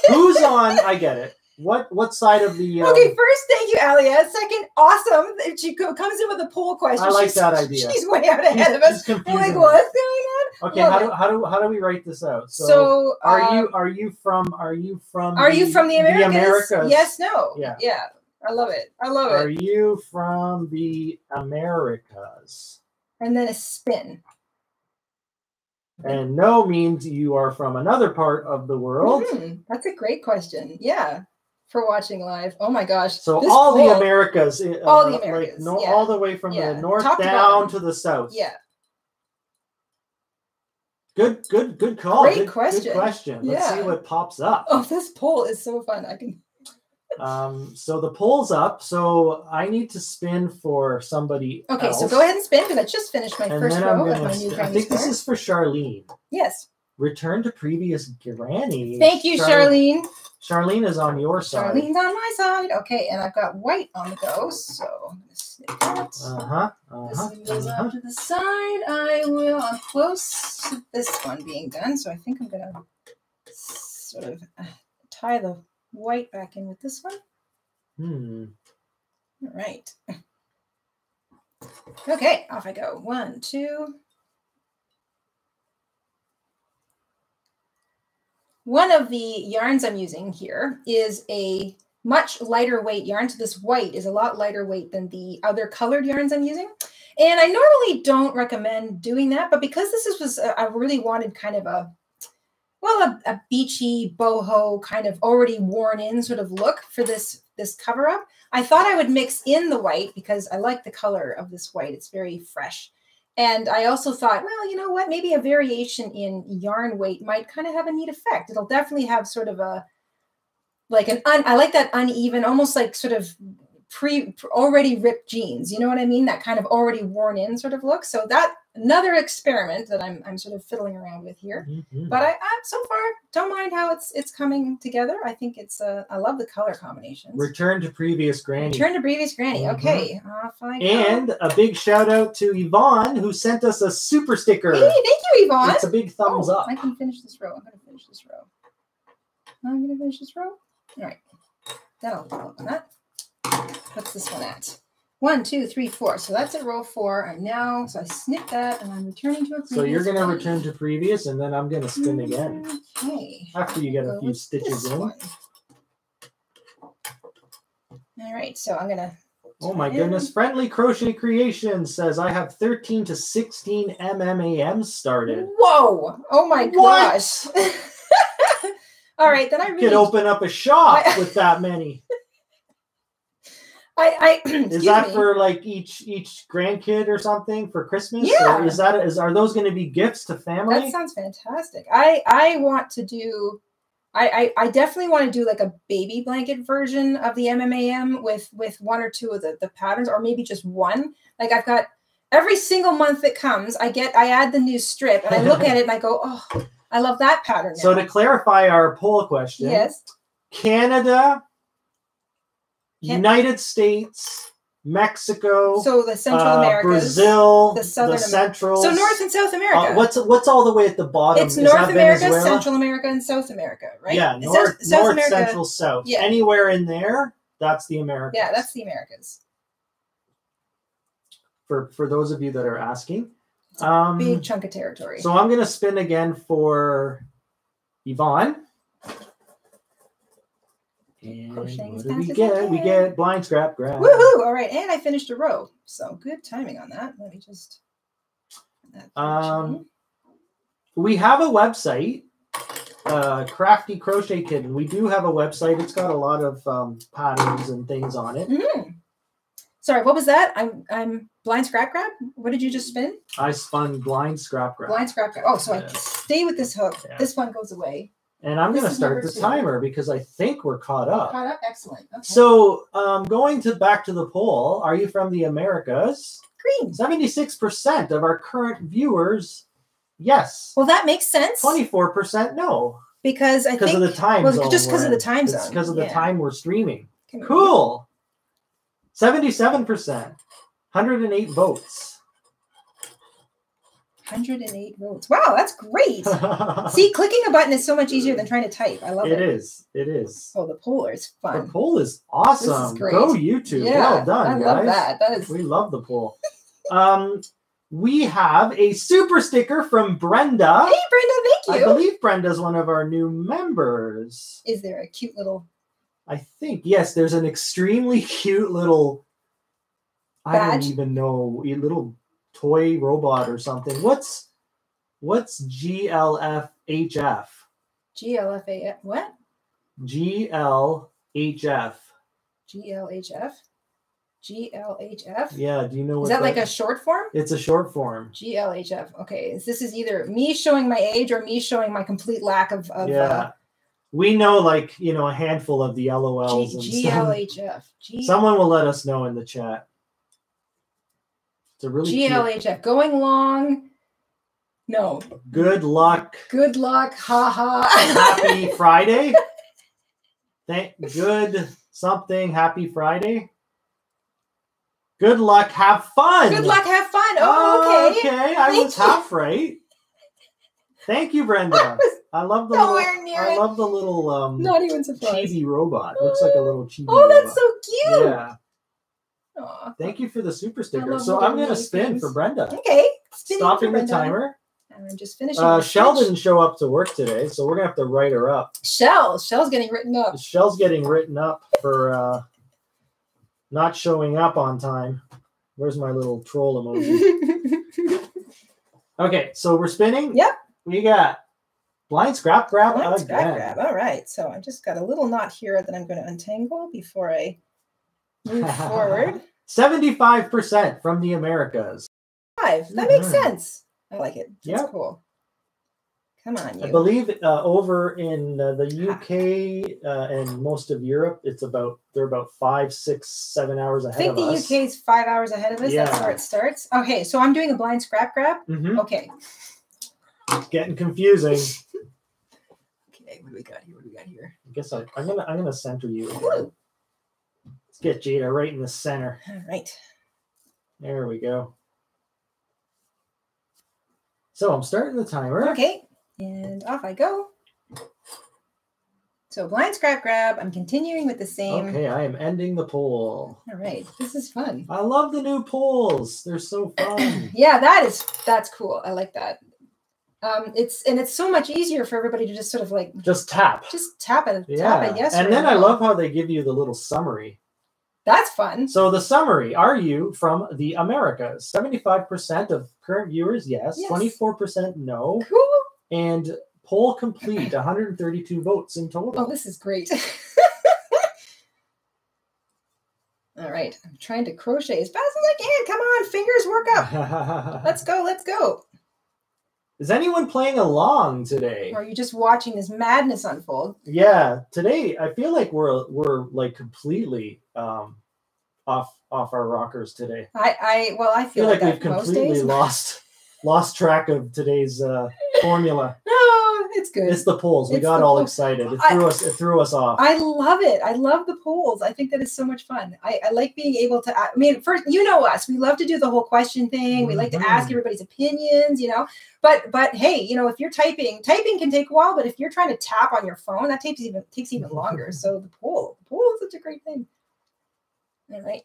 who's on I get it. What what side of the... Um, okay, first, thank you, Alia. Second, awesome. She comes in with a poll question. I like she's, that idea. She's way out ahead she's, of us. Like, what's going on? Okay, how do, how do how do we write this out? So, so uh, are you are you from are you from are the, you from the Americas? the Americas? Yes, no. Yeah. Yeah. I love it. I love are it. Are you from the Americas? And then a spin. And no means you are from another part of the world. Mm, that's a great question. Yeah. For watching live, oh my gosh! So this all poll, the Americas, uh, all the Americas, like, no, yeah. all the way from yeah. the north Top down to, to the south. Yeah. Good, good, good call. Great good, question. Good question. Yeah. Let's see what pops up. Oh, this poll is so fun. I can. um. So the poll's up. So I need to spin for somebody. Okay, else. So go ahead and spin because I just finished my and first row of my new. I think square. This is for Charlene. Yes. Return to previous granny. Thank you, Charlene. Charlene. Charlene is on your side. Charlene's on my side. Okay, and I've got white on the go, so let's just make that. Uh-huh, uh-huh, this goes uh-huh. off to the side. I will, I'm close to this one being done, so I think I'm going to sort of tie the white back in with this one. Hmm. All right. Okay, off I go. One, two. One of the yarns I'm using here is a much lighter weight yarn. So this white is a lot lighter weight than the other colored yarns I'm using. And I normally don't recommend doing that, but because this is, was a, I really wanted kind of a, well, a, a beachy, boho kind of already worn in sort of look for this, this cover up, I thought I would mix in the white because I like the color of this white. It's very fresh. And I also thought, well, you know what, maybe a variation in yarn weight might kind of have a neat effect. It'll definitely have sort of a, like an, un, I like that uneven, almost like sort of pre, already ripped jeans. You know what I mean? That kind of already worn in sort of look. So that, another experiment that I'm, I'm sort of fiddling around with here. Mm-hmm. But I, I, so far, don't mind how it's it's coming together. I think it's, a, I love the color combinations. Return to previous Granny. Return to previous Granny. Mm-hmm. Okay. Off I go. And a big shout out to Yvonne, who sent us a super sticker. Hey, thank you, Yvonne. It's a big thumbs oh, up. I can finish this row. I'm going to finish this row. I'm going to finish this row. All right. That'll go on that. What's this one at? One, two, three, four. So that's at row four. I'm now, so I snip that and I'm returning to a previous. So you're going to return to previous and then I'm going to spin again. Okay. After you get a few stitches in. One. All right. So I'm going to. Oh my goodness. Friendly Crochet Creations says I have thirteen to sixteen M M A Ms started. Whoa. Oh my gosh. All right. Then I really. You could open up a shop I... with that many. I, I, is that me. For like each each grandkid or something for Christmas? Yeah. Or is that is are those going to be gifts to family? That sounds fantastic. I I want to do. I, I I definitely want to do like a baby blanket version of the M M A M with with one or two of the the patterns, or maybe just one. Like I've got every single month that comes, I get I add the new strip and I look at it and I go, oh, I love that pattern. Now. So to clarify our poll question, yes, Canada. United States, Mexico, so the Central uh, America, Brazil, the Southern, the Central, so North and South America. Uh, what's what's all the way at the bottom? It's Is North America, Venezuela? Central America, and South America, right? Yeah, North, South, North South America, Central, South. Yeah. Anywhere in there, that's the Americas. Yeah, that's the Americas. For for those of you that are asking, it's a um, big chunk of territory. So I'm going to spin again for Yvonne. And what do we get? We get blind scrap grab. Woohoo! All right, and I finished a row, so good timing on that. Let me just. Um, we have a website, uh, Crafty Crochet Kitten. We do have a website. It's got a lot of um, patterns and things on it. Mm-hmm. Sorry, what was that? I'm I'm blind scrap grab. What did you just spin? I spun blind scrap grab. Blind scrap grab. Oh, so yeah. I stay with this hook. Yeah. This one goes away. And I'm going to start the timer because I think we're caught up. Caught up, excellent. Okay. So um, going to back to the poll, are you from the Americas? Green. seventy-six percent of our current viewers, yes. Well, that makes sense. twenty-four percent no. Because I think. Because of the time well, zone. Just because of the time zone. It's because of the yeah. time we're streaming. Can cool. We... seventy-seven percent. one hundred eight votes. one hundred eight votes. Wow, that's great. See, clicking a button is so much easier than trying to type. I love it. It is. It is. Oh, the poll is fun. The poll is awesome. This is great. Go YouTube. Yeah, well done, I guys. Love that. That is... We love the poll. um, we have a super sticker from Brenda. Hey, Brenda, thank you. I believe Brenda's one of our new members. Is there a cute little... I think, yes, there's an extremely cute little... Badge? I don't even know. A little... toy robot or something. What's what's G L F H F? G L F A F. What? G L H F. G L H F. G L H F. Yeah. Do you know? What is that, that like a short form? It's a short form. G L H F. Okay. This is either me showing my age or me showing my complete lack of. of yeah. Uh, we know, like you know, a handful of the L O Ls. G G L H F. G Someone will let us know in the chat. It's a really G L H F cute... going long. No. Good luck. Good luck. Ha ha. Happy Friday. Thank good something. Happy Friday. Good luck, have fun. Good luck, have fun. Oh, okay. Okay, I Thank was you. half right. Thank you, Brenda. I love the little, near I it. love the little um not even surprised. Chibi robot. It looks like a little chibi. Oh, that's robot. so cute. Yeah. Aww. Thank you for the super sticker. So I'm gonna spin things. for Brenda. Okay. Spinning Stopping the timer. And I'm just finishing. Uh, Shell pitch. didn't show up to work today, so we're gonna have to write her up. Shell, Shell's getting written up. Shell's getting written up for uh, not showing up on time. Where's my little troll emoji? Okay, so we're spinning. Yep. We got blind scrap grab. Blind scrap grab. All right. So I just got a little knot here that I'm going to untangle before I move forward. seventy-five percent from the Americas. Five. That makes mm. sense. I like it. That's yep. cool. Come on, you. I believe uh, over in uh, the U K uh, and most of Europe, it's about they're about five, six, seven hours ahead of us. I think the U K is five hours ahead of us. Yeah. That's where it starts. Okay, so I'm doing a blind scrap grab. Mm-hmm. Okay. It's getting confusing. Okay, what do we got here? What do we got here? I guess I, I'm gonna I'm gonna center you. Ooh. Let's get Jayda right in the center. All right. There we go. So I'm starting the timer. Okay. And off I go. So blind scrap grab. I'm continuing with the same. Okay, I am ending the poll. All right. This is fun. I love the new polls. They're so fun. Yeah, that is that's cool. I like that. Um, it's and it's so much easier for everybody to just sort of like just tap, just tap it, yeah. tap it. Yes, and then no. I love how they give you the little summary. That's fun. So the summary: Are you from the Americas? Seventy-five percent of current viewers, yes. Twenty-four yes. percent, no. Cool. And poll complete: one hundred and thirty-two votes in total. Oh, this is great. All right, I'm trying to crochet as fast as I can. Come on, fingers work up. Let's go. Let's go. Is anyone playing along today? Or are you just watching this madness unfold? Yeah, today I feel like we're we're like completely um, off off our rockers today. I, I well I feel, I feel like, like we've completely lost lost track of today's uh, formula. No, it's good. It's the polls. We it's got all polls. excited. It threw I, us it threw us off. I love it. I love the polls. I think that is so much fun. I, I like being able to. I mean, first you know us. We love to do the whole question thing. We like mm-hmm. to ask everybody's opinions. You know. But but hey, you know, if you're typing, typing can take a while, but if you're trying to tap on your phone, that takes even takes even longer. So the poll, the poll is such a great thing. All right.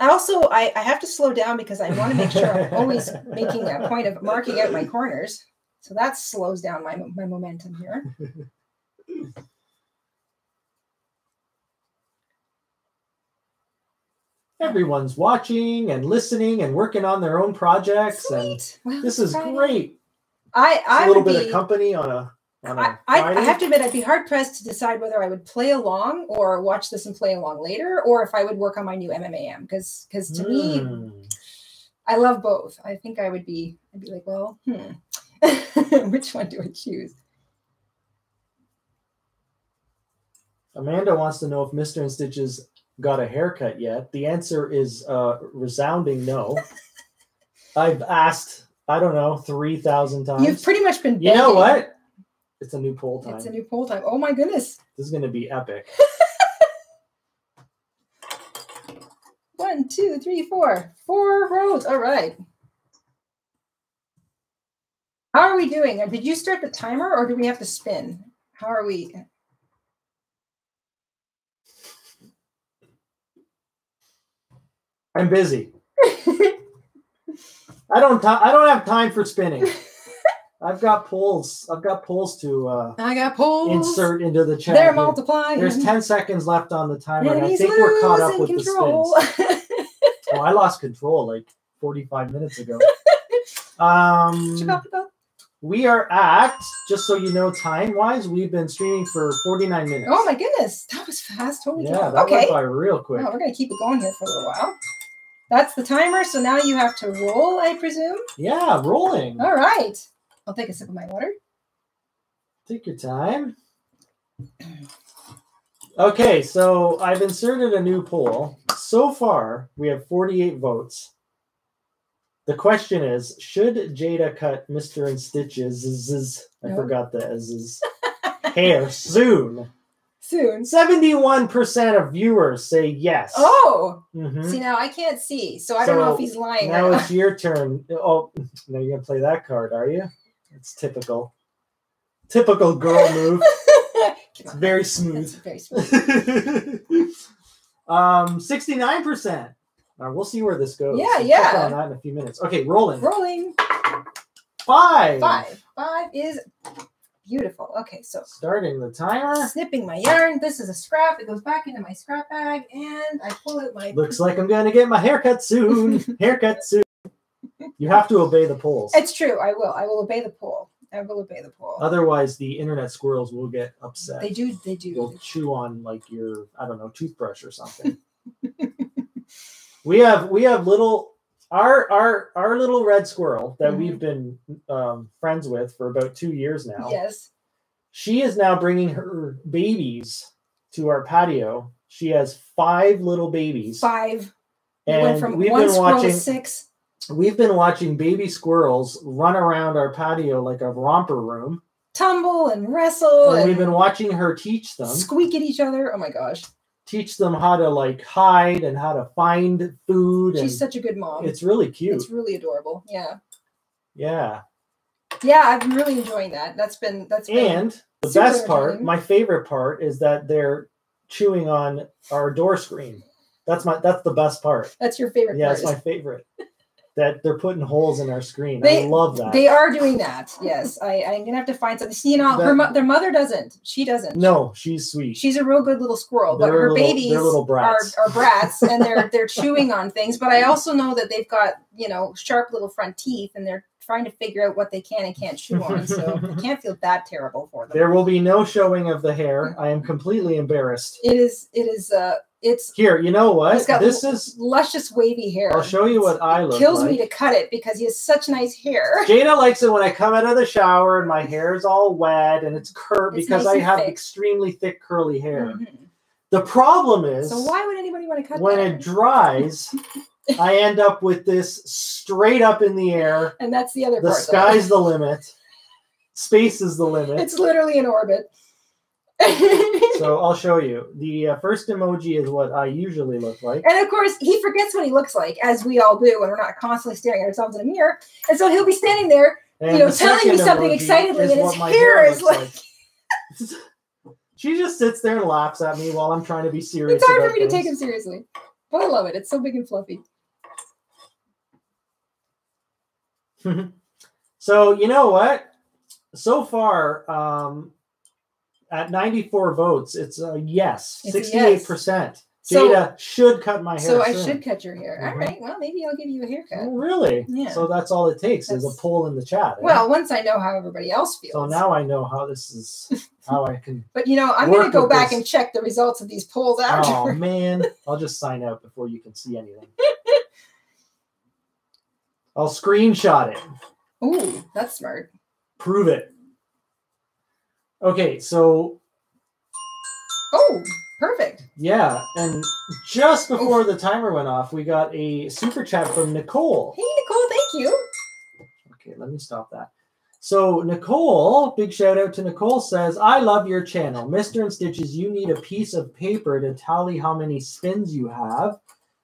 I also I, I have to slow down because I want to make sure I'm always making a point of marking out my corners. So that slows down my my momentum here. Everyone's watching and listening and working on their own projects. Sweet. And well, this is Friday. great. I, I a little bit be, of company on a, on I, a Friday. I have to admit, I'd be hard pressed to decide whether I would play along or watch this and play along later, or if I would work on my new M M A M. Because because to mm. me, I love both. I think I would be, I'd be like, well, hmm. which one do I choose? Amanda wants to know if Mister InStitches got a haircut yet. The answer is uh, resounding no. I've asked, I don't know, three thousand times. You've pretty much been begging. You know what? It's a new poll time. It's a new poll time. Oh, my goodness. This is going to be epic. One, two, three, four. Four rows. All right. How are we doing? Did you start the timer or do we have to spin? How are we... I'm busy. I don't. I don't have time for spinning. I've got polls. I've got polls to. Uh, I got polls. Insert into the chat. They're multiplying. There's ten seconds left on the timer. And and I think we're caught up with control. the spins. Oh, I lost control like forty-five minutes ago. Um, we are at, just so you know, time-wise, we've been streaming for forty-nine minutes. Oh my goodness, that was fast. Holy yeah, cow. that okay. went by real quick. Wow, we're gonna keep it going here for a little while. That's the timer, so now you have to roll, I presume? Yeah, rolling. All right. I'll take a sip of my water. Take your time. Okay, so I've inserted a new poll. So far, we have forty-eight votes. The question is, should Jayda cut Mister InStitches' I no. forgot the S's hair soon? soon. seventy-one percent of viewers say yes. Oh, mm-hmm. See, now I can't see, so I so don't know if he's lying. Now it's your turn. Oh, now you're going to play that card, are you? It's typical. Typical girl move. It's very smooth. That's very smooth. um, sixty-nine percent. Now we'll see where this goes. Yeah, so yeah. Check on that in a few minutes. Okay, rolling. Rolling. Five. Five. Five is beautiful. Okay, so starting the timer. Snipping my yarn. This is a scrap. It goes back into my scrap bag, and I pull it like. Looks like I'm gonna get my haircut soon. Haircut soon. You have to obey the polls. It's true. I will. I will obey the poll. I will obey the poll. Otherwise, the internet squirrels will get upset. They do. They do. They'll chew on like your, I don't know, toothbrush or something. We have we have little. Our our our little red squirrel that mm-hmm. we've been um, friends with for about two years now. Yes, she is now bringing her babies to our patio. She has five little babies. Five, and we went from we've one been watching to six. We've been watching baby squirrels run around our patio like a romper room, tumble and wrestle. And, and we've been watching her teach them squeak at each other. Oh my gosh. Teach them how to like hide and how to find food. She's such a good mom. It's really cute. It's really adorable. Yeah. Yeah. Yeah, I've been really enjoying that. That's been that's been and the best part, my favorite part, is that they're chewing on our door screen. That's my that's the best part. That's your favorite part. Yeah, it's my favorite. That they're putting holes in our screen. They, I love that. They are doing that. Yes. I, I'm going to have to find something. You know, that, her mo their mother doesn't. She doesn't. No, she's sweet. She's a real good little squirrel. They're but her little, babies little brats. Are, are brats, and they're they're chewing on things. But I also know that they've got, you know, sharp little front teeth, and they're trying to figure out what they can and can't chew on. So I can't feel that terrible for them. There will be no showing of the hair. I am completely embarrassed. It is. It is. Uh, It's here. You know what? He's got this is luscious wavy hair. I'll show you what I look. It kills like. me to cut it because he has such nice hair. Jayda likes it when I come out of the shower and my hair is all wet and it's curved because nice I have thick. extremely thick curly hair. Mm-hmm. The problem is, so why would anybody want to cut when that? It dries? I end up with this straight up in the air, and that's the other. The part, sky's though. the limit. Space is the limit. It's literally in orbit. So I'll show you. The uh, first emoji is what I usually look like. And of course, he forgets what he looks like, as we all do when we're not constantly staring at ourselves in a mirror. And so he'll be standing there, and you know, the telling me something excitedly, and his hair is like... like... She just sits there and laughs at me while I'm trying to be serious. It's hard for me things. to take him seriously. But I love it. It's so big and fluffy. So, you know what? So far... Um, At ninety-four votes, it's a yes, sixty-eight percent. Jayda should cut my hair. So I soon. should cut your hair. Mm-hmm. All right. Well, maybe I'll give you a haircut. Oh, really? Yeah. So that's all it takes that's... is a poll in the chat. Well, eh? once I know how everybody else feels. So now I know how this is. How I can. But you know, I'm going to go back this. and check the results of these polls after. Oh man, I'll just sign out before you can see anything. I'll screenshot it. Ooh, that's smart. Prove it. Okay, so... Oh, perfect. Yeah, and just before Oof. the timer went off, we got a super chat from Nicole. Hey, Nicole, thank you. Okay, let me stop that. So Nicole, big shout out to Nicole, says, I love your channel. Mister InStitches, you need a piece of paper to tally how many spins you have.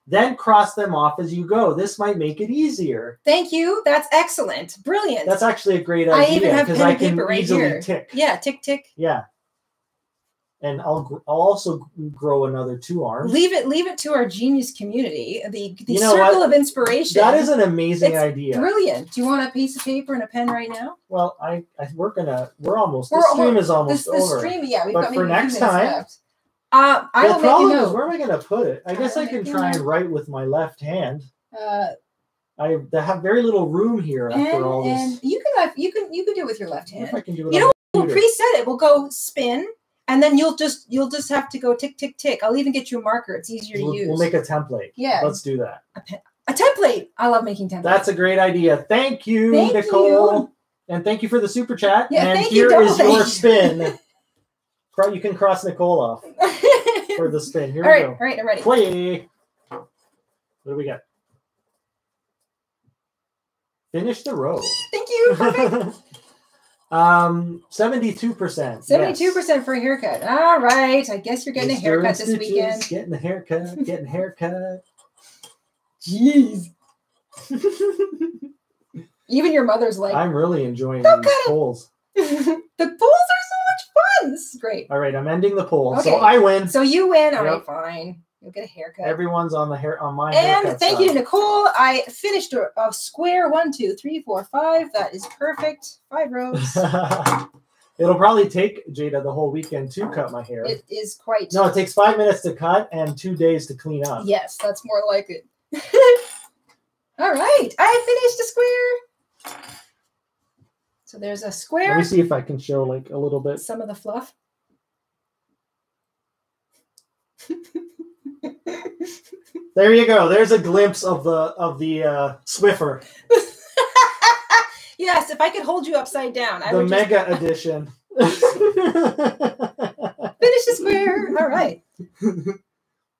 Then cross them off as you go. This might make it easier. Thank you. That's excellent. Brilliant. That's actually a great idea because I, I can right easily here. tick. Yeah, tick, tick. Yeah. And I'll, I'll also grow another two arms. Leave it, leave it to our genius community. The, the you know circle what? of inspiration. That is an amazing it's idea. Brilliant. Do you want a piece of paper and a pen right now? Well, I, I we're gonna we're almost. We're, the stream is almost this, over. The stream, yeah. We've but got for next time. Left. Uh, I the problem is, where am I going to put it? I, I guess I can try note. and write with my left hand. Uh, I have very little room here after and, all this. And you can, you can, you can do it with your left hand. If I can do it, you know, we'll preset it. We'll go spin, and then you'll just, you'll just have to go tick, tick, tick. I'll even get you a marker. It's easier we'll, to use. We'll make a template. Yeah, let's do that. A, pen, a template. I love making templates. That's a great idea. Thank you, thank Nicole, you. and thank you for the super chat. Yeah, and thank here you, is your spin. You can cross Nicole off for the spin. Here all we right, go. All right, I'm ready. Play. What do we got? Finish the row. Thank you. Perfect. Um, seventy-two percent. Seventy-two percent for a haircut. All right, I guess you're getting Mister a haircut this weekend. Getting a haircut. Getting a haircut. Jeez. Even your mother's like, I'm really enjoying these polls. The polls are so much fun. This is great. All right, I'm ending the poll. Okay. So I win. So you win. All yep. right, fine. You'll get a haircut. Everyone's on the hair on my haircut. And thank side. you to Nicole. I finished a, a square. One, two, three, four, five. That is perfect. Five rows. It'll probably take Jayda the whole weekend to cut my hair. It is quite. No, it takes five minutes to cut and two days to clean up. Yes, that's more like it. All right, I finished a square. So there's a square. Let me see if I can show like a little bit. Some of the fluff. There you go. There's a glimpse of the of the uh, Swiffer. Yes, if I could hold you upside down, I the would. The mega just... edition. Finish the square. All right.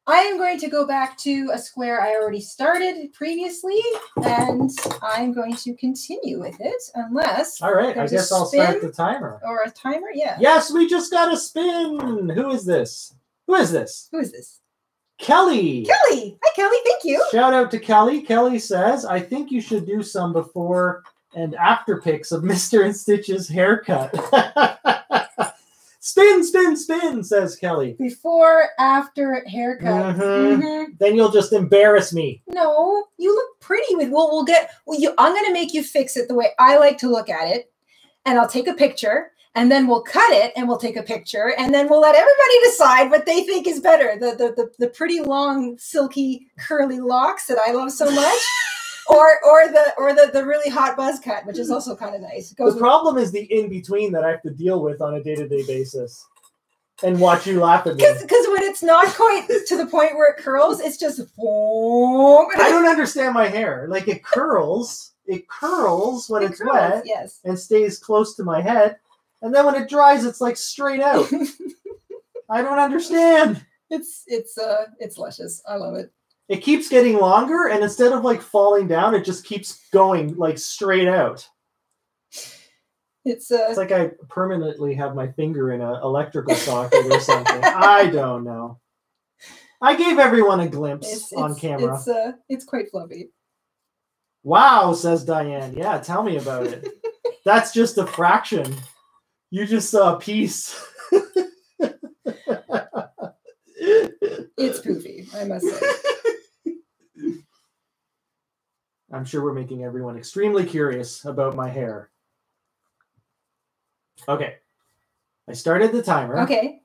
I am going to go back to a square I already started previously, and I'm going to continue with it unless. All right, I guess I'll start the timer. Or a timer, yeah. Yes, we just got a spin. Who is this? Who is this? Who is this? Kelly. Kelly. Hi, Kelly. Thank you. Shout out to Kelly. Kelly says, I think you should do some before and after pics of Mister InStitches' haircut. Spin, spin, spin, says Kelly. Before, after haircut. Mm-hmm. Mm-hmm. Then you'll just embarrass me. No, you look pretty. With We'll, we'll get, well, you, I'm going to make you fix it the way I like to look at it. And I'll take a picture. And then we'll cut it and we'll take a picture. And then we'll let everybody decide what they think is better. The, the, the, the pretty long, silky, curly locks that I love so much. Or or the or the, the really hot buzz cut, which is also kind of nice. Goes the problem with... is the in-between that I have to deal with on a day-to-day basis and watch you laugh at me. Because when it's not quite to the point where it curls, it's just... I don't understand my hair. Like, it curls. It curls when it it's curls, wet yes. and stays close to my head. And then when it dries, it's like straight out. I don't understand. It's, it's, uh, it's luscious. I love it. It keeps getting longer, and instead of like falling down, it just keeps going like straight out. It's uh, it's like I permanently have my finger in an electrical socket or something. I don't know. I gave everyone a glimpse it's, on it's, camera. It's uh, it's quite fluffy. Wow, says Diane. Yeah, tell me about it. That's just a fraction. You just saw a piece. It's poofy, I must say. I'm sure we're making everyone extremely curious about my hair. Okay. I started the timer. Okay.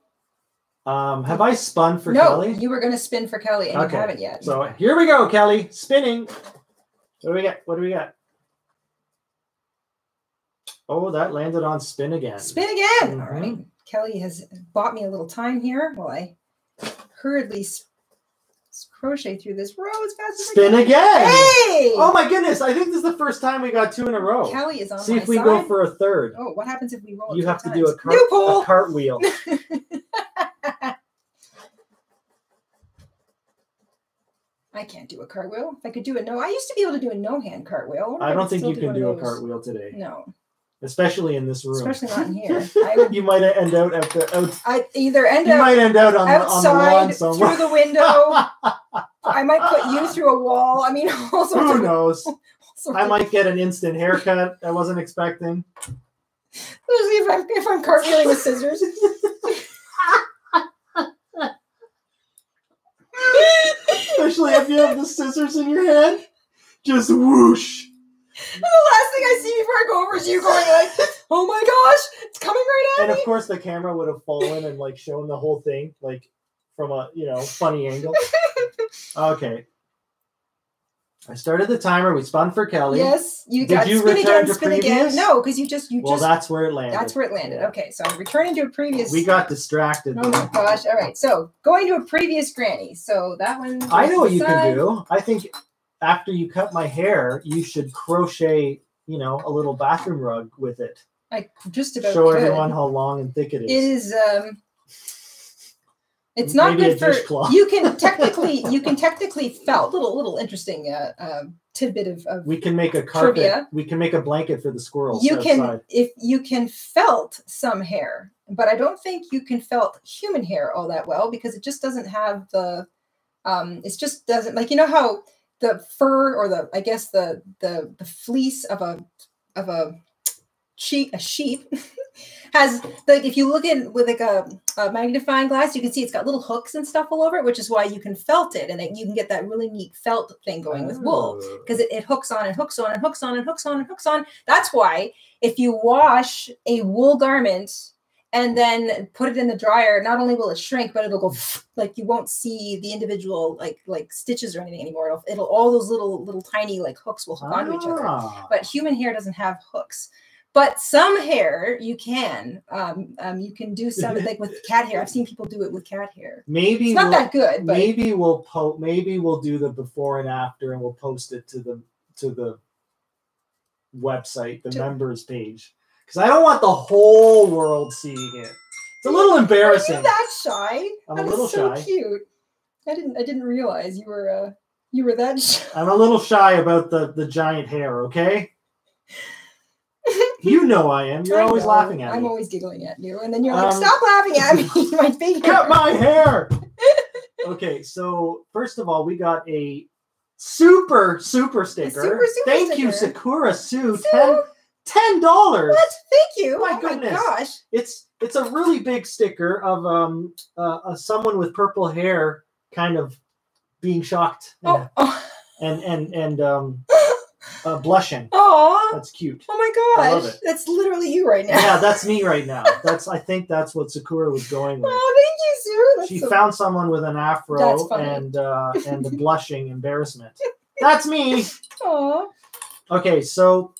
Um, have I spun for no, Kelly? No, you were going to spin for Kelly, and okay. you haven't yet. So here we go, Kelly. Spinning. What do we got? What do we got? Oh, that landed on spin again. Spin again. Mm-hmm. All right. Kelly has bought me a little time here while I hurriedly spin. Crochet through this row as fast as spin again. Hey! Oh my goodness! I think this is the first time we got two in a row. Kelly is on. See my if we side. go for a third. Oh, what happens if we roll? You have to times? do a, cart a cartwheel. I can't do a cartwheel. If I could do a no, I used to be able to do a no-hand cartwheel. I, I don't think you do can do a cartwheel today. No. Especially in this room. Especially not in here. I would, you might end out at the out, I either end you out might end out on, outside, on the lawn somewhere. Through the window. I might put you through a wall. I mean, all sorts who of, knows? All I might get an instant haircut I wasn't expecting. If I'm, if I'm cartwheeling with scissors. Especially if you have the scissors in your hand. Just whoosh. And the last thing I see before I go over is you going like, oh my gosh, it's coming right at me. And of course the camera would have fallen and like shown the whole thing like from a, you know, funny angle. Okay. I started the timer. We spun for Kelly. Yes. You Did got you spin return again, to spin previous? Again. No, because you just, you well, just. Well, that's where it landed. That's where it landed. Yeah. Okay. So I'm returning to a previous. We got distracted. Oh my gosh. All right. So going to a previous granny. So that one. I know what you can do. I think. After you cut my hair, you should crochet, you know, a little bathroom rug with it. I just about show could. everyone how long and thick it is. It is. Um, it's not Maybe good for you. Can technically you can technically felt little little interesting uh, uh, tidbit of, of we can make a carpet. Trivia. We can make a blanket for the squirrels. You outside. can if you can felt some hair, but I don't think you can felt human hair all that well because it just doesn't have the. Um, it just doesn't like you know how the fur or the I guess the the the fleece of a of a sheep a sheep has like if you look in with like a, a magnifying glass you can see it's got little hooks and stuff all over it, which is why you can felt it and then you can get that really neat felt thing going with wool because it, it hooks on and hooks on and hooks on and hooks on and hooks on. That's why if you wash a wool garment and then put it in the dryer, not only will it shrink, but it'll go like you won't see the individual like like stitches or anything anymore. It'll, it'll all those little little tiny like hooks will hook ah. onto each other. But human hair doesn't have hooks. But some hair you can um, um you can do some like with cat hair. I've seen people do it with cat hair. Maybe it's not we'll, that good. But maybe we'll po maybe we'll do the before and after, and we'll post it to the to the website, the members page. Because I don't want the whole world seeing it. It's a little embarrassing. Are you that shy? I'm that a little so shy. Cute. I didn't. I didn't realize you were. Uh, you were that shy. I'm a little shy about the the giant hair. Okay. You know I am. You're I always know. laughing at me. I'm always giggling at you, and then you're um, like, "Stop laughing at me! My big hair. Cut my hair." Okay. So first of all, we got a super super sticker. Super, super Thank sticker. you, Sakura Sue. So Ten dollars. What? Thank you. Oh my, oh my goodness. Gosh. It's it's a really big sticker of um uh, uh someone with purple hair kind of being shocked oh. and, oh. and and and um uh, blushing. Oh, that's cute. Oh my gosh. I love it. That's literally you right now. Yeah, that's me right now. That's I think that's what Sakura was going with. Oh, thank you, Sue. That's she so found funny. someone with an afro and uh and the blushing embarrassment. That's me. Oh. Okay, so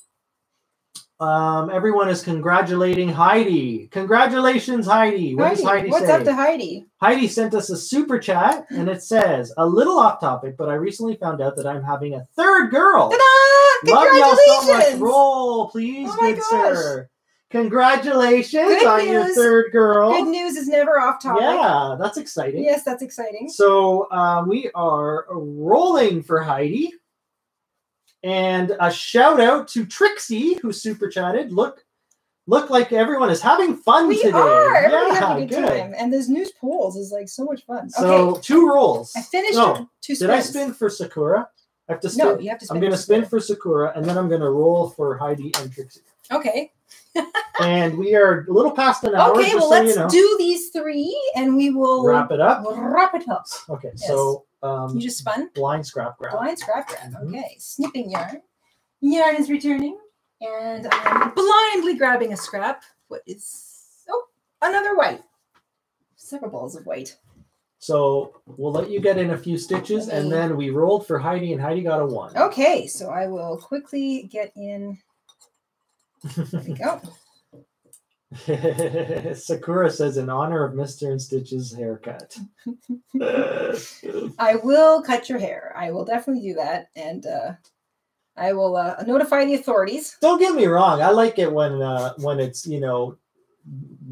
Um, everyone is congratulating Heidi. Congratulations, Heidi. What Heidi, does Heidi what's say? What's up to Heidi? Heidi sent us a super chat, and it says, a little off topic, but I recently found out that I'm having a third girl. Ta-da! Congratulations! Love y'all so much. Roll, please, oh good gosh. sir. Congratulations good on news. your third girl. Good news is never off topic. Yeah, that's exciting. Yes, that's exciting. So um, we are rolling for Heidi. And a shout out to Trixie, who super chatted. Look, look like everyone is having fun we today. We are. Yeah, having a good, good time. And those news polls is like so much fun. So okay. two rolls. I finished no. two spins. Did I spin for Sakura? I have to spin. No, you have to spin. I'm going to spin for Sakura, and then I'm going to roll for Heidi and Trixie. Okay. And we are a little past an hour. Okay, well, so let's you know. do these three, and we will wrap it up. Wrap it up. Okay, yes. so. Um, you just spun? Blind scrap grab. Blind scrap grab. Mm-hmm. Okay. Snipping yarn. Yarn is returning. And I'm blindly grabbing a scrap. What is... Oh, another white. Several balls of white. So we'll let you get in a few stitches, okay. and then we rolled for Heidi, and Heidi got a one. Okay. So I will quickly get in. There we go. Sakura says, in honor of Mister InStitches' haircut. I will cut your hair. I will definitely do that, and uh, I will uh, notify the authorities. Don't get me wrong. I like it when uh, when it's you know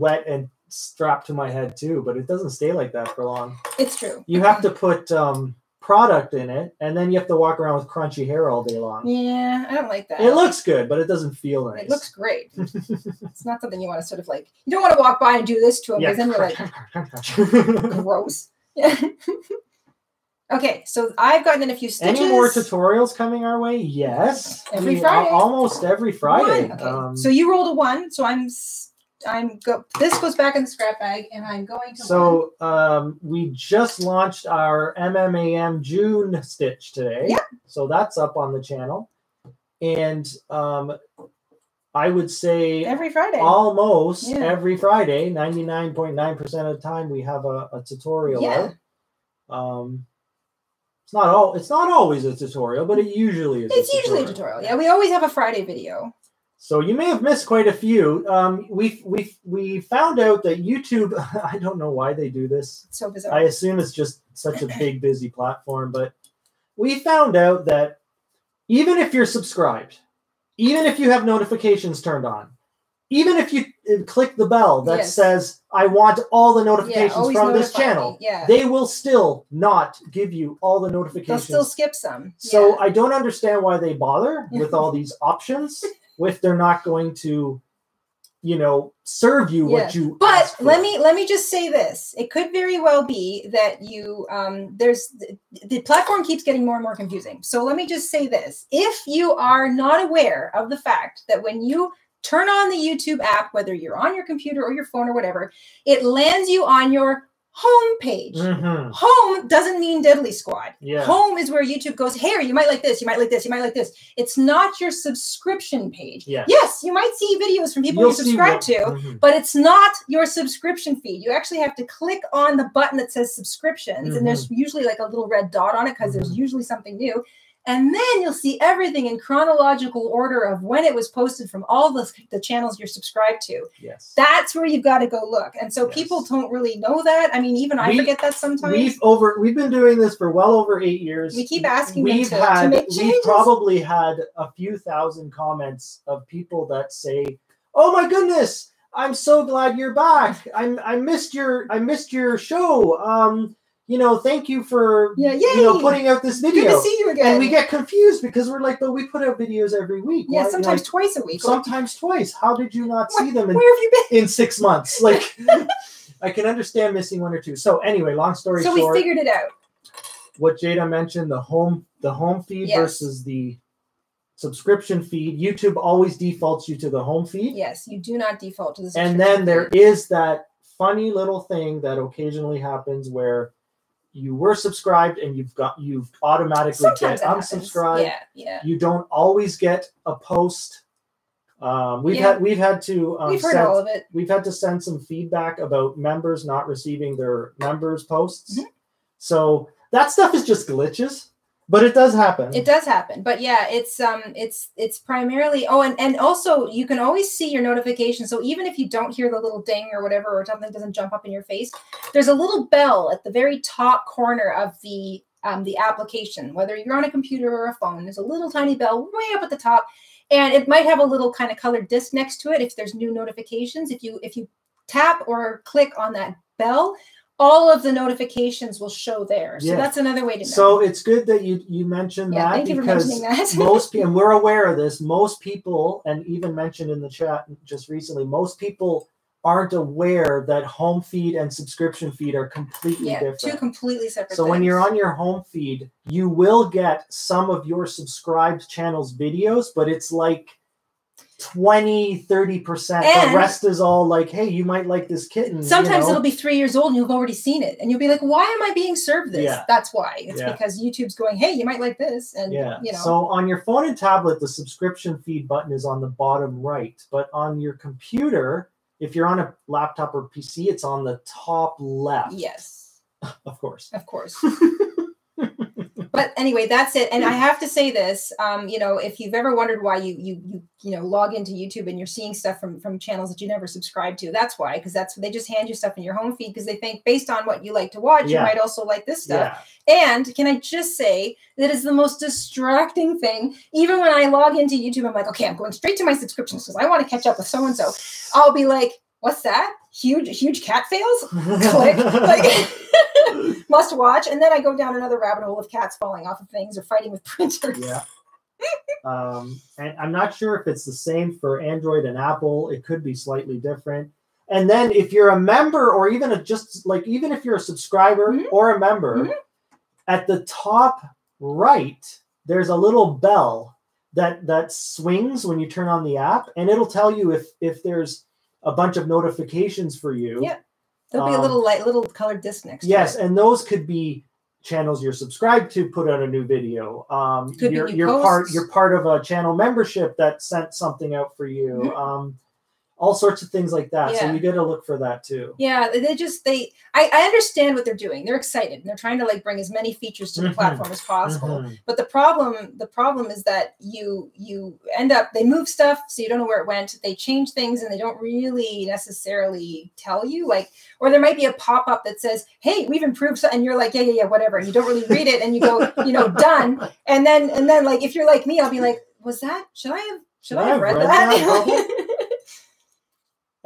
wet and strapped to my head too, but it doesn't stay like that for long. It's true. You have to put um, product in it, and then you have to walk around with crunchy hair all day long. Yeah, I don't like that. It looks good, but it doesn't feel nice. It looks great. It's not something you want to sort of like, you don't want to walk by and do this to them, yeah. because then you're like, gross. Yeah. Okay, so I've gotten in a few stitches. Any more tutorials coming our way? Yes. Every I mean, Friday. Almost every Friday. Okay. Um, so you rolled a one, so I'm... I'm go. This goes back in the scrap bag, and I'm going to. So um, we just launched our M M A M June stitch today. Yeah. So that's up on the channel, and um, I would say every Friday, almost yeah. every Friday, ninety-nine point nine percent of the time, we have a, a tutorial. Yeah. Out. Um, it's not all. It's not always a tutorial, but it usually is. It's a usually tutorial. a tutorial. Yeah, we always have a Friday video. So you may have missed quite a few. Um, we we we found out that YouTube. I don't know why they do this. It's so bizarre. I assume it's just such a big, busy platform. But we found out that even if you're subscribed, even if you have notifications turned on, even if you click the bell that yes. says, I want all the notifications yeah, from this channel, yeah. they will still not give you all the notifications. They'll still skip some. So yeah. I don't understand why they bother with all these options if they're not going to, you know, serve you yes. what you But ask for. let me let me just say this. It could very well be that you, um, there's, the, the platform keeps getting more and more confusing. So let me just say this. If you are not aware of the fact that when you turn on the YouTube app, whether you're on your computer or your phone or whatever, it lands you on your home page. Mm-hmm. Home doesn't mean Diddly Squad. Yeah. Home is where YouTube goes, hey, you might like this, you might like this, you might like this. It's not your subscription page. Yeah. Yes, you might see videos from people You'll you subscribe to, mm-hmm. but it's not your subscription feed. You actually have to click on the button that says subscriptions, mm-hmm. and there's usually like a little red dot on it because mm-hmm. there's usually something new. And then you'll see everything in chronological order of when it was posted from all the, the channels you're subscribed to. Yes. That's where you've got to go look. And so yes. people don't really know that. I mean, even we, I forget that sometimes. We've over we've been doing this for well over eight years. We keep asking we've them to, had, to make changes. We've probably had a few thousand comments of people that say, oh my goodness, I'm so glad you're back. I'm I missed your I missed your show. Um You know, thank you for yeah, you know putting out this video. Good to see you again. And we get confused because we're like, but we put out videos every week. Yeah, why, sometimes like, twice a week. Sometimes twice. How did you not what, see them? In, where have you been in six months? Like, I can understand missing one or two. So anyway, long story so short. So we figured it out. What Jayda mentioned, the home, the home feed yes. versus the subscription feed. YouTube always defaults you to the home feed. Yes, you do not default to the subscription feed. And then there is that funny little thing that occasionally happens where you were subscribed and you've got, you've automatically get unsubscribed. Yeah, yeah. You don't always get a post. Um, we've yeah. had, we've had to, um, we've heard send, all of it. We've had to send some feedback about members not receiving their members posts. Mm-hmm. So that stuff is just glitches, but it does happen. It does happen. But yeah, it's, um, it's, it's primarily, oh, and, and also you can always see your notifications. So even if you don't hear the little ding or whatever, or something doesn't jump up in your face, there's a little bell at the very top corner of the, um, the application, whether you're on a computer or a phone, there's a little tiny bell way up at the top, and it might have a little kind of colored disc next to it. If there's new notifications, if you, if you tap or click on that bell, all of the notifications will show there. So yeah. that's another way to know. So it's good that you, you mentioned yeah, that thank you because for mentioning that. most people, we're aware of this, most people, and even mentioned in the chat just recently, most people aren't aware that home feed and subscription feed are completely yeah, different. Two completely separate So things. When you're on your home feed, you will get some of your subscribed channels videos, but it's like twenty, thirty percent. And the rest is all like, hey, you might like this kitten. Sometimes you know? It'll be three years old and you've already seen it. And you'll be like, why am I being served this? Yeah. That's why. It's yeah. because YouTube's going, hey, you might like this. And yeah. you know. So on your phone and tablet, the subscription feed button is on the bottom right. But on your computer, if you're on a laptop or P C, it's on the top left. Yes. Of course. Of course. But anyway, that's it. And I have to say this, um, you know, if you've ever wondered why you, you, you, you know, log into YouTube and you're seeing stuff from, from channels that you never subscribe to, that's why, because that's they just hand you stuff in your home feed because they think based on what you like to watch, yeah. you might also like this stuff. Yeah. And can I just say that is the most distracting thing. Even when I log into YouTube, I'm like, okay, I'm going straight to my subscriptions because I want to catch up with so-and-so. I'll be like, what's that? Huge, huge cat fails? Click. Like, must watch. And then I go down another rabbit hole of cats falling off of things or fighting with printers. Yeah. um, and I'm not sure if it's the same for Android and Apple. It could be slightly different. And then if you're a member or even a just like, even if you're a subscriber mm-hmm. or a member, mm-hmm. at the top right, there's a little bell that, that swings when you turn on the app. And it'll tell you if, if there's a bunch of notifications for you. Yep. There'll um, be a little light, little colored disc next yes, to it. Yes, and those could be channels you're subscribed to put out a new video. Um, could you're, be new you're posts. part you're part of a channel membership that sent something out for you. Mm-hmm. Um, all sorts of things like that. Yeah. So you got to look for that too. Yeah, they just they I, I understand what they're doing. They're excited and they're trying to like bring as many features to the mm-hmm. platform as possible. Mm-hmm. But the problem the problem is that you you end up they move stuff so you don't know where it went. They change things and they don't really necessarily tell you like or there might be a pop up that says, "Hey, we've improved," and you're like, "Yeah, yeah, yeah, whatever." And you don't really read it and you go, you know, done. And then and then like if you're like me, I'll be like, "Was that? Should I have should, should I have read, read that?" that?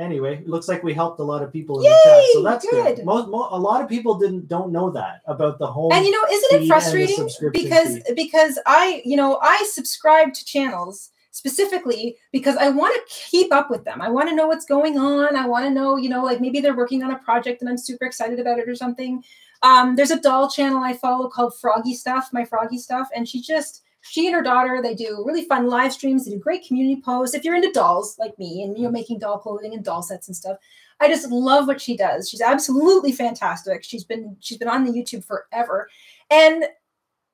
anyway, it looks like we helped a lot of people in Yay, the chat, so that's good. good. Most, most, a lot of people didn't don't know that about the whole. And you know, isn't it frustrating? Because fee. because I you know I subscribe to channels specifically because I want to keep up with them. I want to know what's going on. I want to know, you know, like maybe they're working on a project and I'm super excited about it or something. Um, there's a doll channel I follow called Froggy Stuff, my Froggy Stuff, and she just. She and her daughter, they do really fun live streams. They do great community posts. If you're into dolls like me and you're making doll clothing and doll sets and stuff, I just love what she does. She's absolutely fantastic. She's been she's been on the YouTube forever. And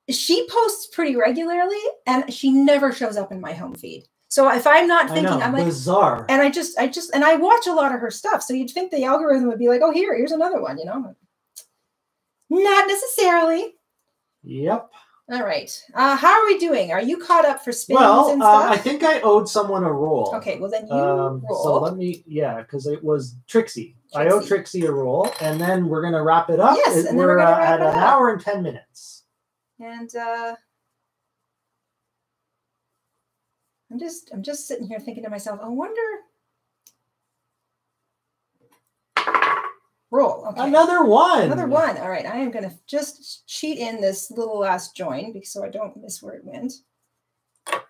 she posts pretty regularly and she never shows up in my home feed. So if I'm not thinking, I know, I'm like, bizarre. And I just, I just, and I watch a lot of her stuff. So you'd think the algorithm would be like, oh, here, here's another one, you know? Not necessarily. Yep. All right. Uh, how are we doing? Are you caught up for spins well, and stuff? Well, uh, I think I owed someone a roll. Okay, well then you um, roll. So let me, yeah, because it was Trixie. Trixie. I owe Trixie a roll, and then we're going to wrap it up. Yes, and then we're, we're uh, at an up. hour and ten minutes. And uh, I'm just, I'm just sitting here thinking to myself, I wonder. Roll. Okay. Another one. Another one. All right. I am going to just cheat in this little last join because so I don't miss where it went.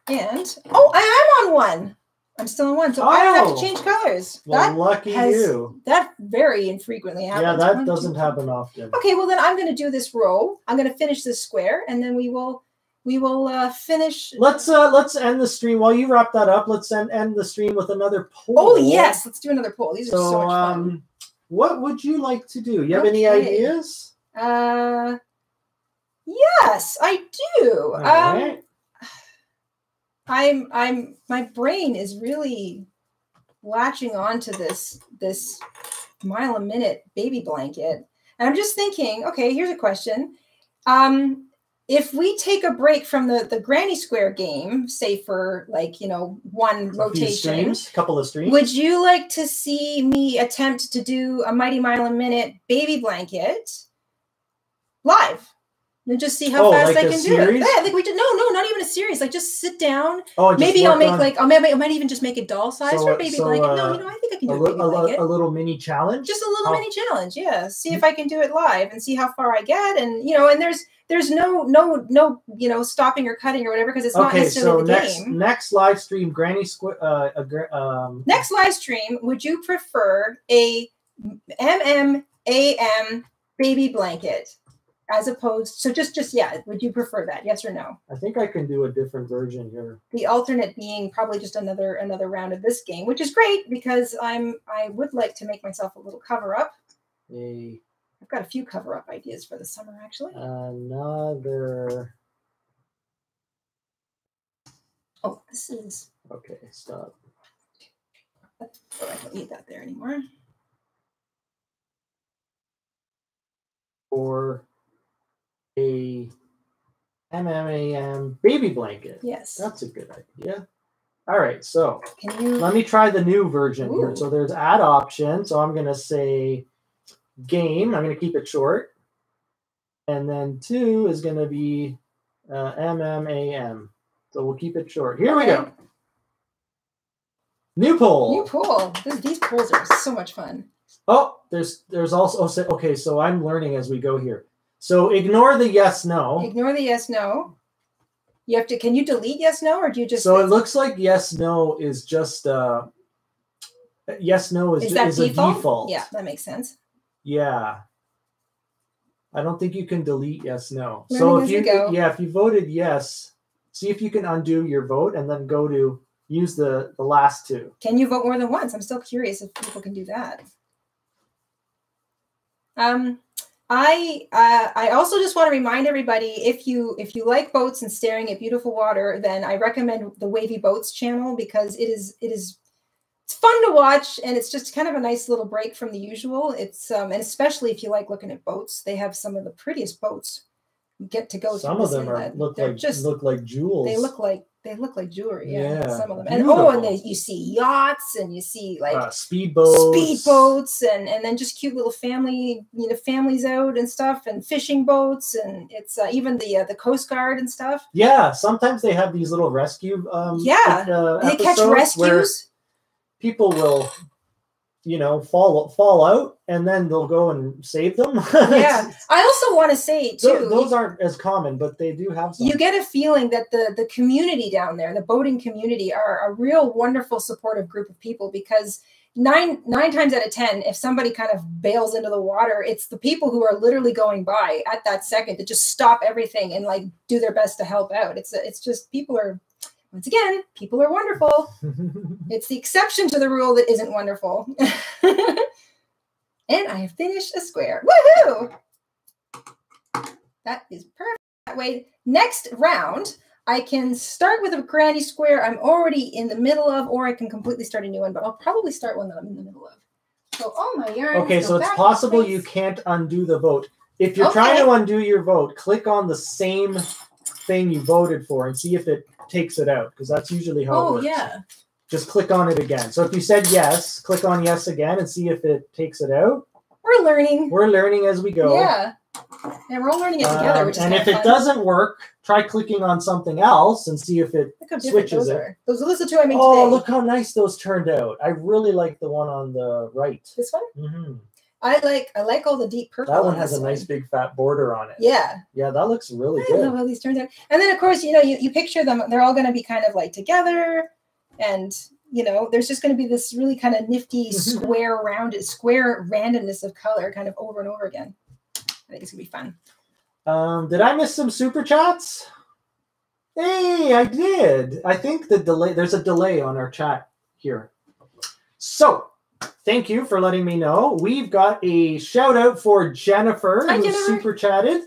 And oh, I am on one. I'm still on one. So oh. I don't have to change colors. Well, that lucky has, you. That very infrequently happens. Yeah, that one, doesn't two, happen often. Okay. Well, then I'm going to do this roll. I'm going to finish this square and then we will we will uh, finish. Let's uh, let's end the stream. While you wrap that up, let's end, end the stream with another poll. Oh, yes. Let's do another poll. These so, are so much fun. Um, What would you like to do? You have okay. any ideas? Uh, yes, I do. All um, right. I'm, I'm, my brain is really latching onto this, this mile a minute baby blanket. And I'm just thinking, okay, here's a question. Um, If we take a break from the, the Granny Square game, say for like, you know, one rotation, streams, couple of streams, would you like to see me attempt to do a Mighty Mile a Minute baby blanket live? And just see how oh, fast like I can series? do it. Yeah, I think we did. No, no, not even a series. Like just sit down. Oh, maybe I'll make on... like, I'll maybe I might even just make a doll size so, for a baby so, blanket. Uh, no, you know, I think I can do a, a baby blanket. A little mini challenge. Just a little oh. mini challenge. Yeah. See if I can do it live and see how far I get. And, you know, and there's, There's no, no, no, you know, stopping or cutting or whatever because it's okay, not necessarily so the next, game. Next live stream, Granny Square. Uh, um, next live stream, would you prefer a M M A M baby blanket as opposed? So just, just yeah, would you prefer that? Yes or no? I think I can do a different version here. The alternate being probably just another another round of this game, which is great because I'm I would like to make myself a little cover up. A I've got a few cover-up ideas for the summer, actually. Another. Oh, this is. Okay, stop. Oh, I don't need that there anymore. Or a M M A M baby blanket. Yes. That's a good idea. All right, so Can you... let me try the new version Ooh. here. So there's add option. So I'm going to say... game. I'm going to keep it short. And then two is going to be uh, M M A M. So we'll keep it short. Here okay. we go. New poll. New poll. This, these polls are so much fun. Oh, there's there's also, okay, so I'm learning as we go here. So ignore the yes, no. Ignore the yes, no. You have to, can you delete yes, no, or do you just? So it looks like yes, no is just, uh, yes, no is, is, that is default? a default. Yeah, that makes sense. Yeah, I don't think you can delete yes, no. Learning so if you, you yeah, if you voted yes, see if you can undo your vote and then go to use the, the last two. Can you vote more than once? I'm still curious if people can do that. Um, I uh, I also just want to remind everybody if you if you like boats and staring at beautiful water, then I recommend the Wavy Boats channel because it is it is. It's fun to watch, and it's just kind of a nice little break from the usual. It's um, and especially if you like looking at boats, they have some of the prettiest boats. You get to go. Some of them are, look They're like just look like jewels. They look like they look like jewelry. Yeah, yeah some of them. And beautiful. oh, and they, you see yachts, and you see like uh, speedboats, speedboats, and and then just cute little family, you know, families out and stuff, and fishing boats, and it's uh, even the uh, the Coast Guard and stuff. Yeah, sometimes they have these little rescue. Um, yeah, uh, they catch rescues. Where people will you know, fall fall out, and then they'll go and save them. Yeah, I also want to say too, those, those aren't as common, but they do have some. You get a feeling that the the community down there, the boating community, are a real wonderful supportive group of people, because nine nine times out of ten, if somebody kind of bails into the water, it's the people who are literally going by at that second that just stop everything and like do their best to help out. It's it's just people are. Once again, people are wonderful. It's the exception to the rule that isn't wonderful. And I have finished a square. Woohoo! That is perfect. That way, next round, I can start with a granny square I'm already in the middle of, or I can completely start a new one, but I'll probably start one that I'm in the middle of. So all my yarn. Okay, so it's possible you can't undo the vote. If you're okay. trying to undo your vote, click on the same thing you voted for and see if it takes it out, because that's usually how oh, it works. Yeah. Just click on it again. So if you said yes, click on yes again and see if it takes it out. We're learning. We're learning as we go. Yeah. And we're all learning it together. Um, which is and if fun. It doesn't work, try clicking on something else and see if it switches those it. Are. Those are the two I made oh, today. Look how nice those turned out. I really like the one on the right. This one? Mm-hmm. I like I like all the deep purple. That one on has a one. nice big fat border on it. Yeah. Yeah, that looks really good. I love how these turned out. And then of course, you know, you, you picture them, they're all gonna be kind of like together, and you know, there's just gonna be this really kind of nifty square rounded square randomness of color kind of over and over again. I think it's gonna be fun. Um, did I miss some super chats? Hey, I did. I think the delay there's a delay on our chat here. So thank you for letting me know. We've got a shout out for Jennifer, Hi, who Jennifer. super chatted.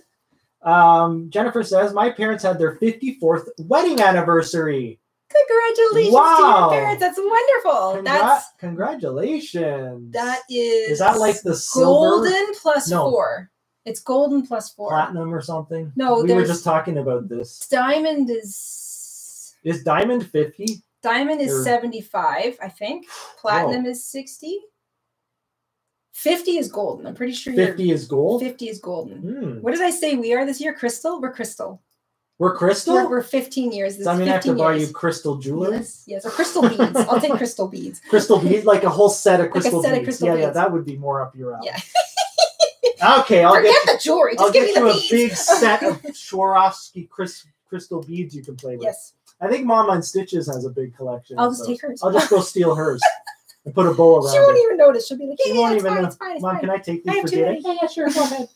Um, Jennifer says, my parents had their fifty-fourth wedding anniversary. Congratulations wow. to your parents. That's wonderful. Congra That's Congratulations. That is. Is that like the silver? Golden plus no. four. It's golden plus four. Platinum or something? No, we were just talking about this. Diamond is. Is diamond fifty? Diamond is or, seventy-five, I think. Platinum whoa. is sixty. fifty is golden. I'm pretty sure. fifty is gold? fifty is golden. Mm. What did I say we are this year? Crystal? We're crystal. We're crystal? We're, we're fifteen years. This so I'm going to have to years. buy you crystal jewelry? Yes, yes. Or crystal beads. I'll take crystal beads. Crystal beads? Like a whole set of crystal like a set beads. Of crystal yeah, beads. Yeah, that would be more up your alley. Yeah. Okay, I'll Forget get you, the jewelry. Just I'll give get me the you beads. a big set of Swarovski crisp, crystal beads you can play with. Yes. I think Mama InStitches has a big collection. I'll just so take hers. I'll just go steal hers and put a bow around it. She won't it. even notice. She'll be like, yeah, she yeah, won't it's even fine, it's fine, it's Mom, fine. Can I take these I for Jayda? Yeah, yeah, sure. Go ahead.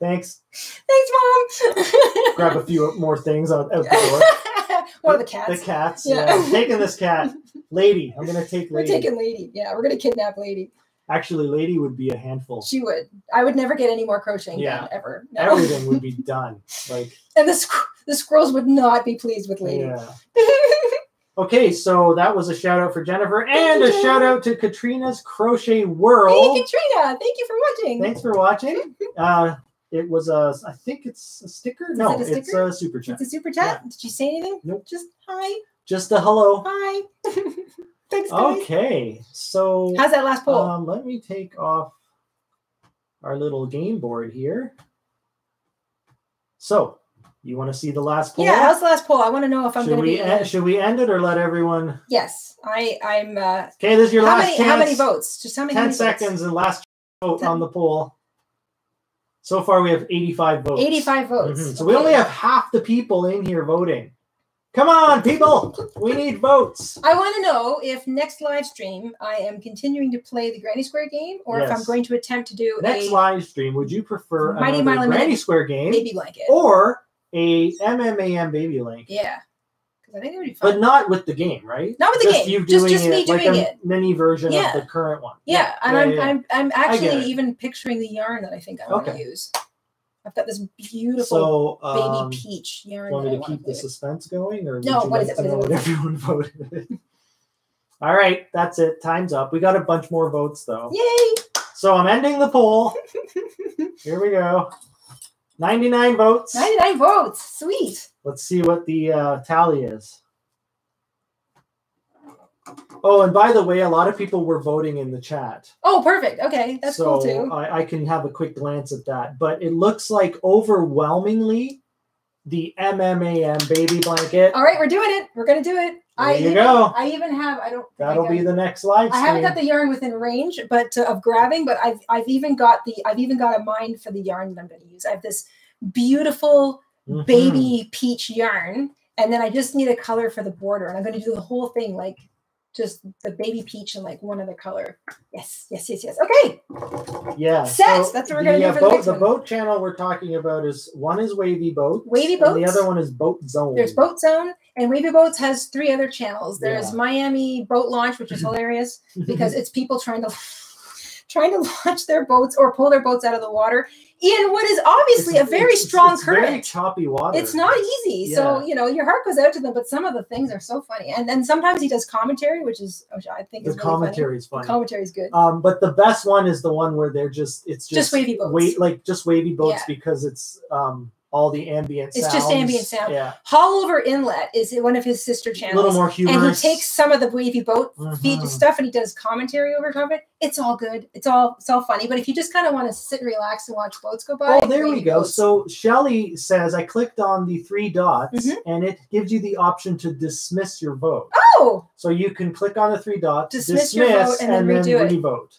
Thanks. Thanks, Mom. Grab a few more things out, out the door. One of the cats. The cats. Yeah. yeah. I'm taking this cat. Lady. I'm going to take Lady. We're taking Lady. Yeah, we're going to kidnap Lady. Actually, Lady would be a handful. She would. I would never get any more crocheting yeah. done, ever. No. Everything would be done. Like, and the, squ the squirrels would not be pleased with Lady. Yeah. Okay, so that was a shout-out for Jennifer. And a shout-out to Katrina's Crochet World. Hey, Katrina. Thank you for watching. Thanks for watching. Uh, it was a, I think it's a sticker. Is no, it a sticker? It's a super chat. It's a super chat? Yeah. Did you say anything? Nope. Just hi. Just a hello. Hi. Thanks, guys. Okay, so how's that last poll? Um, let me take off our little game board here. So, you want to see the last poll? Yeah, how's the last poll? I want to know if I'm going to be. End, should we end it or let everyone? Yes, I, I'm. Uh, okay, this is your how last many, chance. How many votes? Just how many? Ten how many seconds votes? And last vote Ten. on the poll. So far, we have eighty-five votes. eighty-five votes. Mm-hmm. So okay. we only have half the people in here voting. Come on, people! We need votes. I want to know if next live stream I am continuing to play the Granny Square game, or yes. if I'm going to attempt to do next a live stream. Would you prefer Mighty another Granny Square game, baby blanket, or a M M A M baby link? Yeah, because I think it would be fun. But not with the game, right? Not with the just game. You just, just me it, doing like a it. Mini version yeah. of the current one. Yeah, yeah. and yeah, I'm, yeah. I'm I'm actually even picturing the yarn that I think I want to okay. use. I've got this beautiful so, um, baby peach yarn. Want me to keep to the suspense going? Or no, what like is it? To what know is it? What everyone voted. All right, that's it. Time's up. We got a bunch more votes, though. Yay! So I'm ending the poll. Here we go. ninety-nine votes. ninety-nine votes. Sweet. Let's see what the uh, tally is. Oh, and by the way, a lot of people were voting in the chat. Oh, perfect. Okay, that's so cool too. I, I can have a quick glance at that. But it looks like overwhelmingly the M M A M baby blanket. All right, we're doing it. We're going to do it. There I you even, go. I even have, I don't. That'll I be the next live stream. I haven't got the yarn within range, but uh, of grabbing, but I've, I've even got the, I've even got a mind for the yarn that I'm going to use. I have this beautiful mm-hmm. baby peach yarn, and then I just need a color for the border, and I'm going to do the whole thing, like just the baby peach and like one other color. Yes, yes, yes, yes. Okay. Yeah. Set. So that's what we're going to do for boat, the next The one. boat channel we're talking about is, one is Wavy Boats. Wavy Boats. And the other one is Boat Zone. There's Boat Zone, and Wavy Boats has three other channels. There's yeah. Miami Boat Launch, which is hilarious because it's people trying to trying to launch their boats or pull their boats out of the water in what is obviously it's, a very it's, strong it's current. Very choppy water. It's not easy. Yeah. So, you know, your heart goes out to them, but some of the things are so funny. And then sometimes he does commentary, which is, which I think the is commentary really is funny. The commentary is good. Um, but the best one is the one where they're just, it's just, just wavy boats. Wait, like just wavy boats yeah. because it's um, all the ambient sounds. It's just ambient sound. Yeah. Haulover Inlet is one of his sister channels. A little more humorous. And he takes some of the wavy boat mm-hmm. feed stuff and he does commentary over top of it. It's all good. It's all it's all funny. But if you just kind of want to sit and relax and watch boats go by. Oh, there we go. Boats. So Shelly says, I clicked on the three dots mm-hmm. and it gives you the option to dismiss your vote. Oh! So you can click on the three dots, dismiss, dismiss your vote, and, and then, then redo then it. Revote.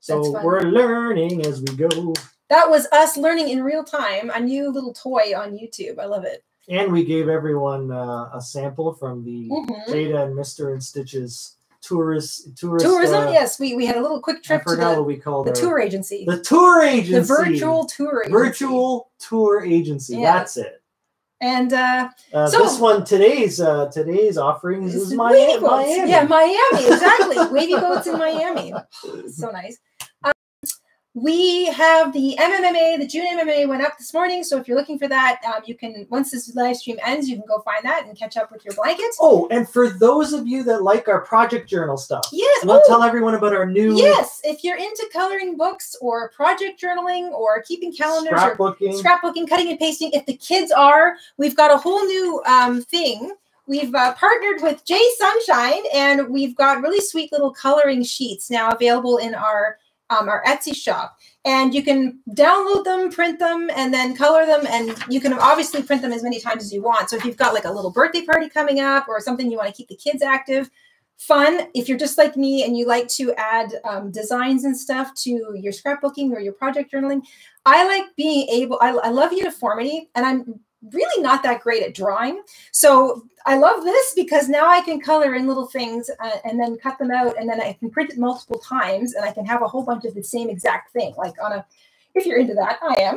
So we're learning as we go. That was us learning in real time, a new little toy on YouTube. I love it. And we gave everyone uh, a sample from the mm-hmm. Jayda and Mister InStitches tourist, tourist tourism. Uh, yes, we, we had a little quick trip I to the, what we called the our, tour agency. The tour agency. The virtual tour agency. Virtual tour agency. Yeah. That's it. And uh, uh, so this one, today's uh, today's offerings is Miami. Miami. Yeah, Miami, exactly. Wavy boats in Miami. So nice. We have the M M A, the June M M A went up this morning. So if you're looking for that, um, you can, once this live stream ends, you can go find that and catch up with your blankets. Oh, and for those of you that like our project journal stuff, yes, we'll oh, tell everyone about our new. Yes, if you're into coloring books or project journaling or keeping calendars, scrapbooking, or scrapbooking, cutting and pasting, if the kids are, we've got a whole new um, thing. We've uh, partnered with Jay Sunshine, and we've got really sweet little coloring sheets now available in our Um, our Etsy shop, and you can download them, print them, and then color them, and you can obviously print them as many times as you want. So if you've got like a little birthday party coming up or something you want to keep the kids active, fun. If you're just like me and you like to add um, designs and stuff to your scrapbooking or your project journaling, I like being able, I, I love uniformity, and I'm really not that great at drawing. So I love this because now I can color in little things uh, and then cut them out, and then I can print it multiple times, and I can have a whole bunch of the same exact thing. Like on a, if you're into that, I am.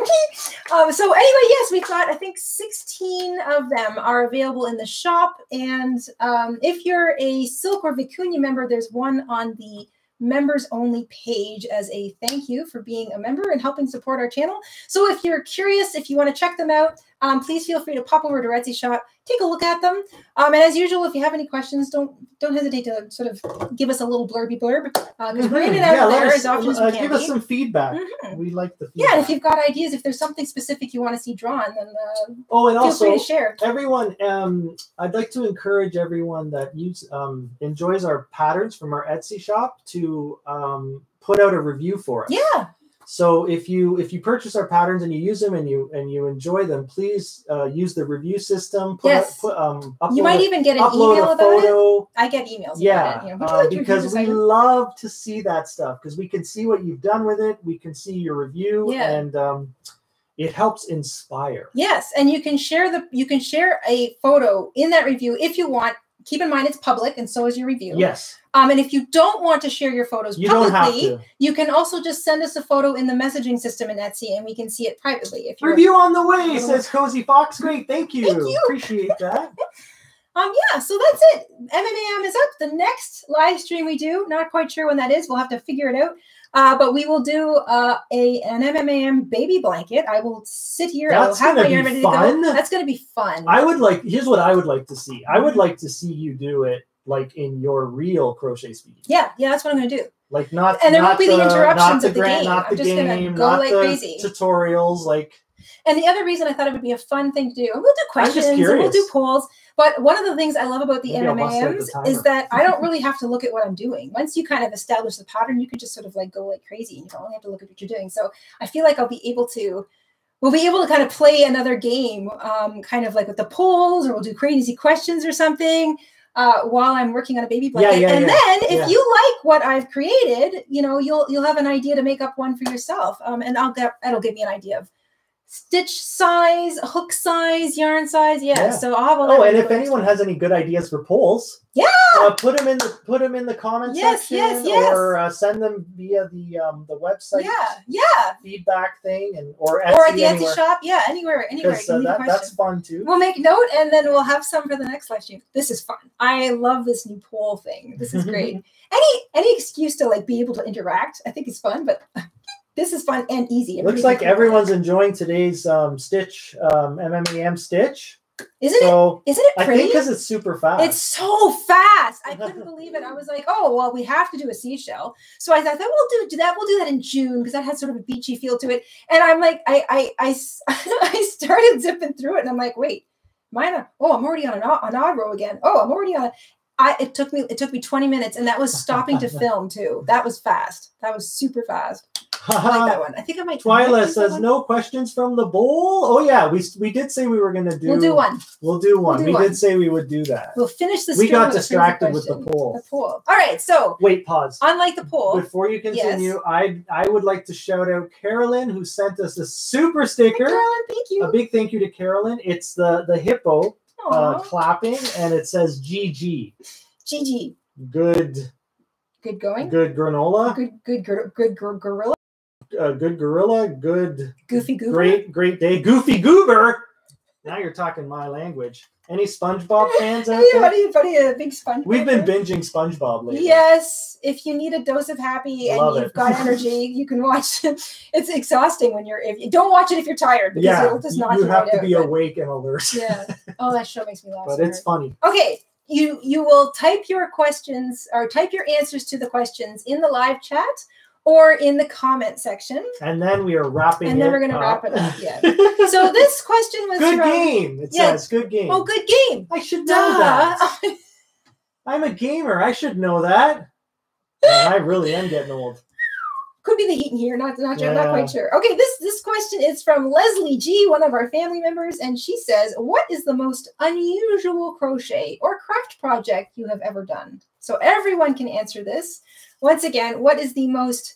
um, so anyway, yes, we've got, I think sixteen of them are available in the shop. And um, if you're a Silk or Vicuña member, there's one on the members only page as a thank you for being a member and helping support our channel. So if you're curious, if you want to check them out, um, please feel free to pop over to Etsy shop, take a look at them. Um, and as usual, if you have any questions, don't don't hesitate to sort of give us a little blurby blurb. Uh, mm-hmm. We're in and out yeah, of there us, as often as we uh, can. Give us some feedback. Mm-hmm. We like the feedback. Yeah, and if you've got ideas, if there's something specific you want to see drawn, then uh, oh, and feel also, free to share. Everyone, um, I'd like to encourage everyone that use, um, enjoys our patterns from our Etsy shop to um, put out a review for us. Yeah. So if you if you purchase our patterns and you use them and you and you enjoy them, please uh, use the review system. Put yes. Up, put, um, upload, you might even get an email about photo. it. I get emails. Yeah, about it. You know, uh, like because we love to see that stuff because we can see what you've done with it. We can see your review, yeah. and um, it helps inspire. Yes, and you can share the you can share a photo in that review if you want. Keep in mind it's public, and so is your review. Yes. Um, and if you don't want to share your photos you publicly, you can also just send us a photo in the messaging system in Etsy, and we can see it privately. If you're review on the way, says Cozy Fox. Great, thank you. Thank you. Appreciate that. um, yeah, so that's it. M M A M is up. The next live stream we do, not quite sure when that is. We'll have to figure it out. Uh, but we will do uh, a an M M A M baby blanket. I will sit here. That's going to be fun. Go. That's going to be fun. I would like, here's what I would like to see. I would like to see you do it like in your real crochet speed. Yeah, yeah, that's what I'm going to do. Like not And there not won't be the, the interruptions the of the grand, game. Not the I'm just going to go like crazy. Tutorials, like. And the other reason I thought it would be a fun thing to do, and we'll do questions, and we'll do polls. But one of the things I love about the M M A Ms is that I don't really have to look at what I'm doing. Once you kind of establish the pattern, you can just sort of like go like crazy, and you don't only have to look at what you're doing. So I feel like I'll be able to we'll be able to kind of play another game, um, kind of like with the polls, or we'll do crazy questions or something uh, while I'm working on a baby blanket. Yeah, yeah, and yeah. then if yeah. you like what I've created, you know, you'll you'll have an idea to make up one for yourself. Um, and I'll get that'll give me an idea of stitch size, hook size, yarn size. Yeah. yeah. So I'll have all that. Oh, and if anyone has any good ideas for polls, yeah, uh, put them in the put them in the comments yes, section, yes, yes. or uh, send them via the um the website. Yeah, yeah. Feedback thing, and or Etsy, or at the anywhere. Etsy shop. Yeah, anywhere, anywhere. Uh, that, that's fun too. We'll make note, and then we'll have some for the next live stream. This is fun. I love this new poll thing. This is great. any any excuse to like be able to interact, I think, is fun. But this is fun and easy. It looks like everyone's enjoying today's um, stitch, um, M M A M stitch. Isn't so, it? Isn't it pretty? I think because it's super fast. It's so fast. I couldn't believe it. I was like, oh, well, we have to do a seashell. So I thought, we'll do that. We'll do that in June because that has sort of a beachy feel to it. And I'm like, I, I, I, I started zipping through it, and I'm like, wait, mine. Are, oh, I'm already on an, an odd row again. Oh, I'm already on. A, I, it took me. It took me twenty minutes, and that was stopping to film too. That was fast. That was super fast. I like that one. I think I might. Twyla says no questions from the bowl. Oh yeah, we we did say we were gonna do. We'll do one. We'll do one. We'll do we one. did say we would do that. We'll finish this. We got distracted with the poll. The poll. All right. So wait, pause. Unlike the poll. Before you continue, yes. I I would like to shout out Carolyn, who sent us a super sticker. Hi, Carolyn, thank you. A big thank you to Carolyn. It's the the hippo uh, clapping, and it says G G. G G. Good. Good going. Good granola. Good good good good, good gorilla. Uh, good gorilla, good goofy goober. Great, great day, goofy goober. Now you're talking my language. Any SpongeBob fans out there? Anybody a big SpongeBob? We've been binging SpongeBob lately. Yes, if you need a dose of happy Love and you've it. got energy, you can watch it. It's exhausting when you're. If you don't watch it if you're tired, because yeah, it'll just knock you, you have right to out, be but, awake and alert. Yeah. Oh, that show makes me laugh. But it's funny. Okay, you you will type your questions or type your answers to the questions in the live chat. Or in the comment section. And then we are wrapping it up. And then we're going to wrap it up, yeah. So this question was Good around, game, it yeah. says. Good game. Oh, good game. I should know Duh. that. I'm a gamer. I should know that. Man, I really am getting old. Could be the heat in here. Not, not, yeah. I'm not quite sure. Okay, this, this question is from Leslie G., one of our family members. And she says, what is the most unusual crochet or craft project you have ever done? So everyone can answer this. Once again, what is the most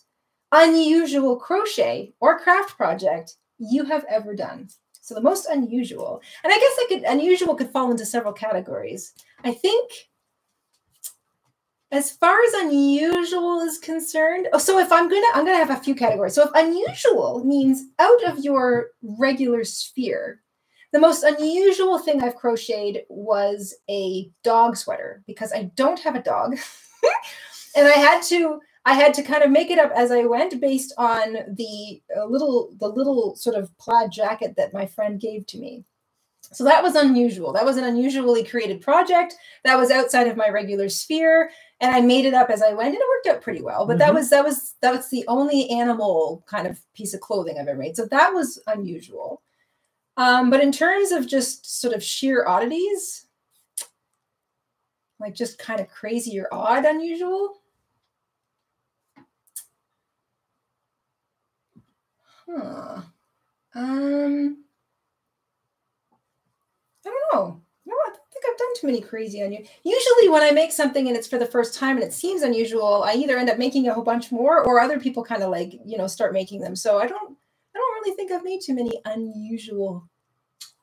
unusual crochet or craft project you have ever done? So the most unusual, and I guess I could unusual could fall into several categories. I think as far as unusual is concerned, oh, so if I'm gonna I'm gonna have a few categories. So if unusual means out of your regular sphere, the most unusual thing I've crocheted was a dog sweater because I don't have a dog, and I had to. I had to kind of make it up as I went based on the uh, little the little sort of plaid jacket that my friend gave to me. So that was unusual. That was an unusually created project. That was outside of my regular sphere. And I made it up as I went, and it worked out pretty well. But mm-hmm. that was that was that was the only animal kind of piece of clothing I've ever made. So that was unusual. Um, but in terms of just sort of sheer oddities, like just kind of crazy or odd unusual. Huh. Um, I don't know. No, I don't think I've done too many crazy unusual. Usually when I make something and it's for the first time and it seems unusual, I either end up making a whole bunch more or other people kind of like, you know, start making them. So I don't, I don't really think I've made too many unusual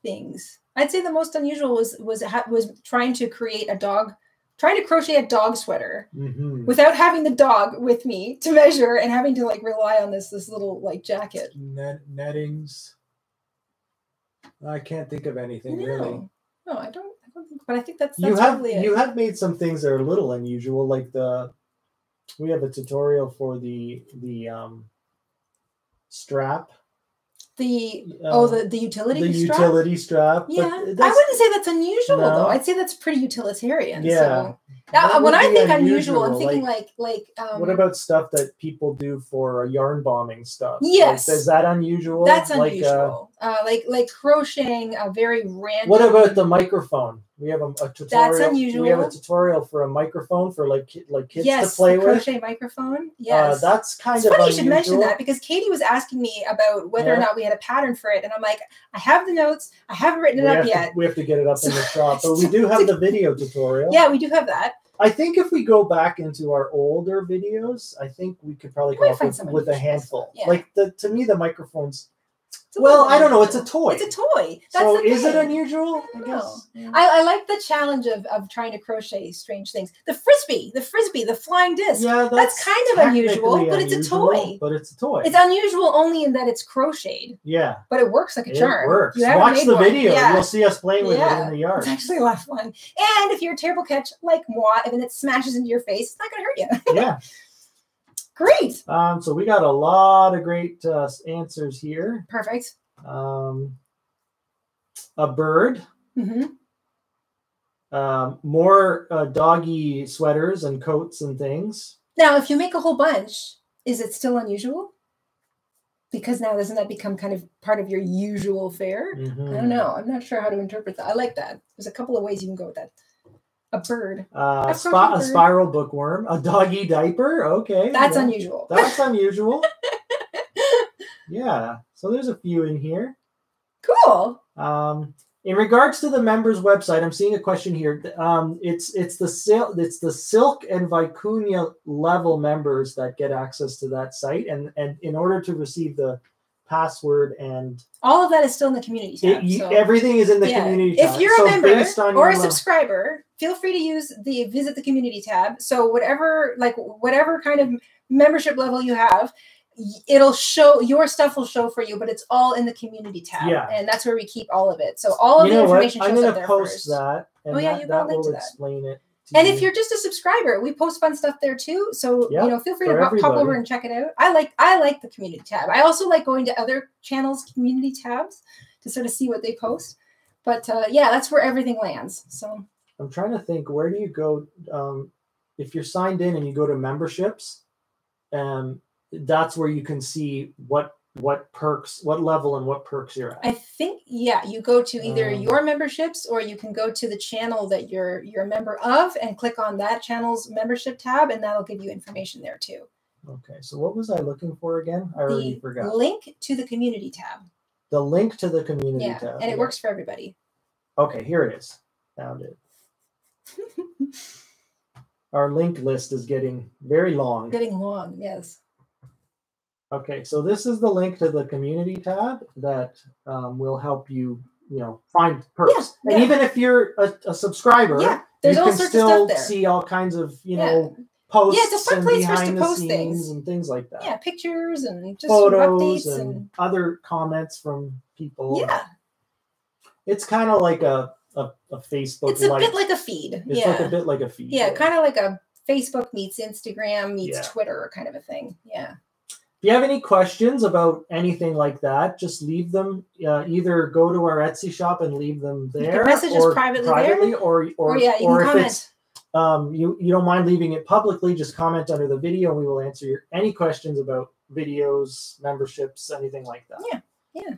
things. I'd say the most unusual was, was, was trying to create a dog trying to crochet a dog sweater mm-hmm. without having the dog with me to measure and having to like rely on this, this little like jacket. Net nettings. I can't think of anything no. really. No, I don't, I don't think, but I think that's, that's you have, probably it. You have made some things that are a little unusual. Like the, we have a tutorial for the, the um, strap. The um, oh the the utility the strap? utility strap yeah I wouldn't say that's unusual no. though I'd say that's pretty utilitarian yeah so. That, what when I think unusual, unusual, I'm thinking like, like, like um, what about stuff that people do for yarn bombing stuff? Yes. Like, is that unusual? That's unusual. Like, uh, uh, like, like crocheting a very random. What about the microphone? We have a, a tutorial. That's unusual. We have a tutorial for a microphone for like, like kids yes, to play with. Yes, crochet microphone. Yes. Uh, that's kind it's of funny unusual. You should mention that because Katie was asking me about whether yeah. or not we had a pattern for it. And I'm like, I have the notes. I haven't written it we up yet. To, we have to get it up in the shop. But we do have the video tutorial. Yeah, we do have that. I think if we go back into our older videos, I think we could probably go up with, with a handful. Yeah. Like the, to me, the microphones. Well, I don't know. It's a toy. It's a toy. That's so is it unusual? I, I guess. Yeah. I, I like the challenge of, of trying to crochet strange things. The frisbee, the frisbee, the flying disc. Yeah, that's, that's kind of unusual, unusual, but it's a toy. But it's a toy. It's unusual only in that it's crocheted. Yeah. But it works like a it charm. It works. You Watch the one. video. Yeah. You'll see us playing with yeah. it in the yard. It's actually a lot of fun. And if you're a terrible catch like moi, and it smashes into your face, it's not going to hurt you. Yeah. Great. Um, so we got a lot of great uh, answers here. Perfect. Um, a bird. Mm-hmm. Um, more uh, doggy sweaters and coats and things. Now, if you make a whole bunch, is it still unusual? Because now doesn't that become kind of part of your usual fare? Mm-hmm. I don't know. I'm not sure how to interpret that. I like that. There's a couple of ways you can go with that. A bird. Uh, a, sp bird. a spiral bookworm. A doggy diaper. Okay. That's well, unusual. That's unusual. Yeah. So there's a few in here. Cool. Um, in regards to the members' website, I'm seeing a question here. Um, it's it's the sil it's the Silk and Vicuña level members that get access to that site, and and in order to receive the password and all of that is still in the community tab. It, so. Everything is in the yeah. community tab. If you're so a member or a subscriber, feel free to use the visit the community tab. So whatever, like whatever kind of membership level you have, it'll show your stuff will show for you, but it's all in the community tab. Yeah. And that's where we keep all of it. So all of you the information what? shows I'm up there first. I'm going to post that. And oh yeah, that, you got a link to that. Explain it. And if you're just a subscriber, we post fun stuff there too. So yep, you know, feel free to everybody. pop over and check it out. I like I like the community tab. I also like going to other channels' community tabs to sort of see what they post. But uh, yeah, that's where everything lands. So I'm trying to think, where do you go um, if you're signed in and you go to memberships? Um, that's where you can see what what perks, what level, and what perks you're at. I think yeah, you go to either um, your memberships or you can go to the channel that you're you're a member of and click on that channel's membership tab, and that'll give you information there too. Okay, so what was I looking for again? I the already forgot. Link to the community tab. The link to the community yeah, tab. And it yeah. works for everybody. Okay, here it is. Found it. Our link list is getting very long. Getting long, yes. Okay, so this is the link to the community tab that um, will help you, you know, find perks. Yeah, and yeah. even if you're a, a subscriber, yeah, there's you all can sorts still of stuff there. see all kinds of, you yeah. know, posts yeah, it's a fun and place behind to the post scenes things. and things like that. Yeah, pictures and just photos updates and, and other comments from people. Yeah, it's kind of like a, a a Facebook. It's a bit like a feed. It's yeah. like a bit like a feed. Yeah, kind of like a Facebook meets Instagram meets yeah. Twitter kind of a thing. Yeah. If you have any questions about anything like that, just leave them. Uh, either go to our Etsy shop and leave them there. You can message us privately, privately there. Or, or, or, yeah, you or can if comment. It's, um, you, you don't mind leaving it publicly, just comment under the video and we will answer your, any questions about videos, memberships, anything like that. Yeah, yeah.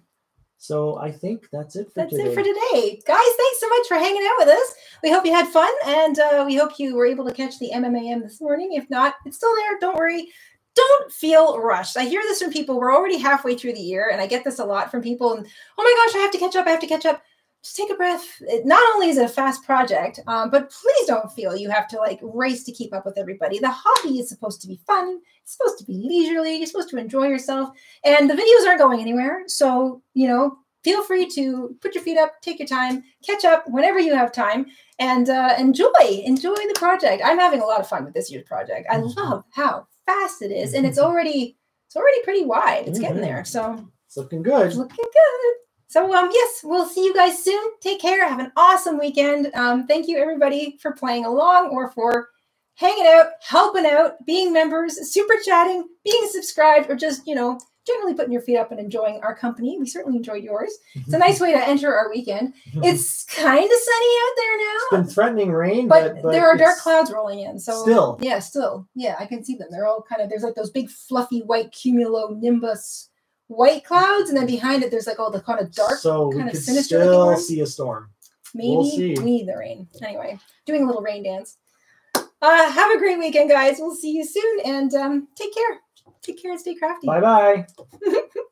So I think that's it for that's today. That's it for today. Guys, thanks so much for hanging out with us. We hope you had fun, and uh, we hope you were able to catch the M M A M this morning. If not, it's still there. Don't worry. Don't feel rushed. I hear this from people. We're already halfway through the year, and I get this a lot from people. And oh my gosh, I have to catch up. I have to catch up. Just take a breath. It, not only is it a fast project, um, but please don't feel you have to like race to keep up with everybody. The hobby is supposed to be fun. It's supposed to be leisurely. You're supposed to enjoy yourself. And the videos aren't going anywhere. So, you know, feel free to put your feet up, take your time, catch up whenever you have time, and uh, enjoy. Enjoy the project. I'm having a lot of fun with this year's project. I love how fast it is, and it's already it's already pretty wide. It's mm-hmm. getting there, so it's looking good. It's looking good. So um, yes, we'll see you guys soon. Take care. Have an awesome weekend. Um, thank you everybody for playing along or for hanging out, helping out, being members, super chatting, being subscribed, or just you know generally putting your feet up and enjoying our company. We certainly enjoyed yours. It's a nice way to enter our weekend. It's kind of sunny out there now. It's been threatening rain, but, but, but there are dark clouds rolling in. So still, yeah, still, yeah, I can see them. They're all kind of, there's like those big fluffy white cumulonimbus white clouds, and then behind it, there's like all the kind of dark, so kind of sinister. So we could still see a storm. Maybe we'll see. We need the rain. Anyway, doing a little rain dance. Uh, have a great weekend, guys. We'll see you soon, and um, take care. Take care and stay crafty. Bye-bye.